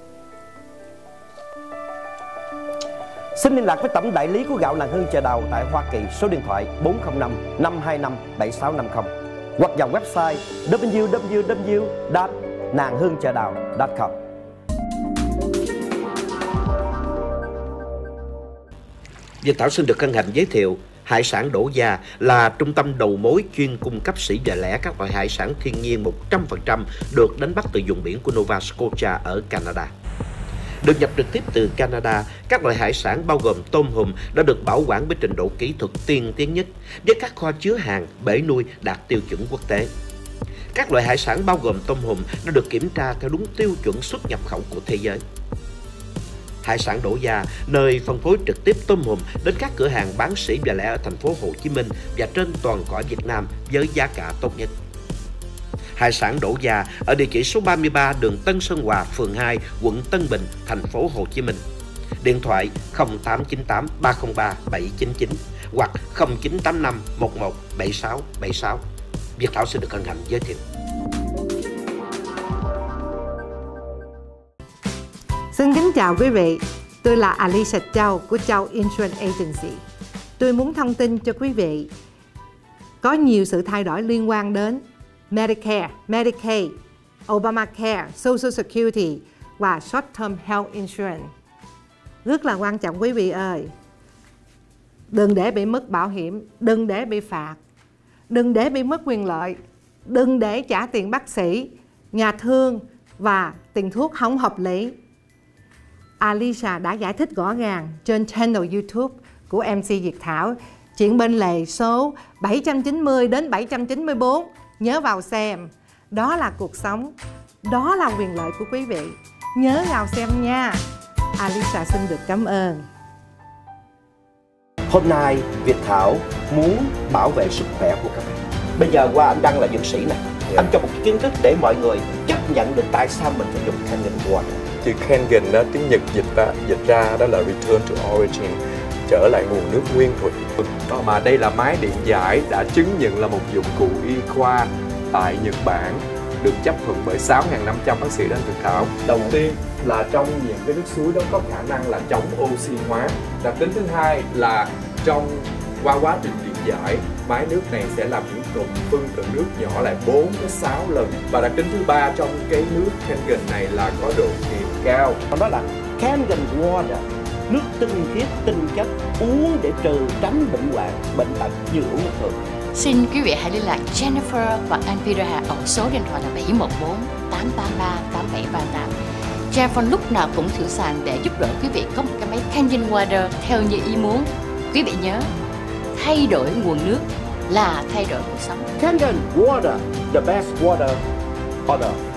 Xin liên lạc với tổng đại lý của gạo nàng hương chợ đào tại Hoa Kỳ, số điện thoại bốn không năm, năm hai năm, bảy sáu năm không, hoặc vào website w w w chấm nàng hương chợ đào chấm com. Việt Thảo xin được hân hạnh giới thiệu Hải sản Đổ Gia là trung tâm đầu mối chuyên cung cấp sỉ và lẻ các loại hải sản thiên nhiên một trăm phần trăm được đánh bắt từ vùng biển của Nova Scotia ở Canada. Được nhập trực tiếp từ Canada, các loại hải sản bao gồm tôm hùm đã được bảo quản với trình độ kỹ thuật tiên tiến nhất, với các kho chứa hàng, bể nuôi đạt tiêu chuẩn quốc tế. Các loại hải sản bao gồm tôm hùm đã được kiểm tra theo đúng tiêu chuẩn xuất nhập khẩu của thế giới. Hải sản Đổ Gia, nơi phân phối trực tiếp tôm hùm đến các cửa hàng bán sỉ và lẻ ở thành phố Hồ Chí Minh và trên toàn cõi Việt Nam với giá cả tốt nhất. Hải sản Đổ Gia ở địa chỉ số ba mươi ba đường Tân Sơn Hòa, phường hai, quận Tân Bình, thành phố Hồ Chí Minh. Điện thoại không tám chín tám, ba không ba, bảy chín chín hoặc không chín tám năm, một một bảy sáu bảy sáu. Việt Thảo sẽ được hân hạnh giới thiệu. Xin kính chào quý vị, tôi là Alicia Châu của Châu Insurance Agency. Tôi muốn thông tin cho quý vị có nhiều sự thay đổi liên quan đến Medicare, Medicaid, Obamacare, Social Security và Short Term Health Insurance. Rất là quan trọng quý vị ơi, đừng để bị mất bảo hiểm, đừng để bị phạt, đừng để bị mất quyền lợi, đừng để trả tiền bác sĩ, nhà thương và tiền thuốc không hợp lý. Alicia đã giải thích rõ ràng trên channel YouTube của em xê Việt Thảo, Chuyện Bên Lề số bảy chín mươi đến bảy chín bốn. Nhớ vào xem, đó là cuộc sống, đó là quyền lợi của quý vị. Nhớ vào xem nha. Alicia xin được cảm ơn. Hôm nay Việt Thảo muốn bảo vệ sức khỏe của các bạn. Bây giờ qua anh Đăng là dược sĩ nè, anh cho một kiến thức để mọi người chấp nhận được tại sao mình phải dùng Kangen. Chữ Kangen đó, tiếng Nhật dịch ra, dịch ra đó là Return to Origin, trở lại nguồn nước nguyên thủy. Mà đây là máy điện giải đã chứng nhận là một dụng cụ y khoa tại Nhật Bản, được chấp thuận bởi sáu nghìn năm trăm bác sĩ đến Việt Thảo. Đầu tiên là trong những cái nước suối đó có khả năng là chống oxy hóa. Đặc tính thứ hai là trong qua quá trình điện giải, máy nước này sẽ làm những cụm phân tử nước nhỏ lại bốn tới sáu lần. Và đặc tính thứ ba trong cái nước Kangen này là có độ kiềm cao. Đó là Kangen Water, nước tinh khiết, tinh chất, uống để trừ tránh bệnh hoạn, bệnh tật như uống nước thường. Xin quý vị hãy liên lạc Jennifer và anh Peter ở số điện thoại là bảy một bốn, tám tám ba, tám bảy ba tám. Jennifer lúc nào cũng sẵn sàng để giúp đỡ quý vị có một cái máy Kangen Water theo như ý muốn. Quý vị nhớ, thay đổi nguồn nước là thay đổi cuộc sống. Kangen Water, the best water on earth.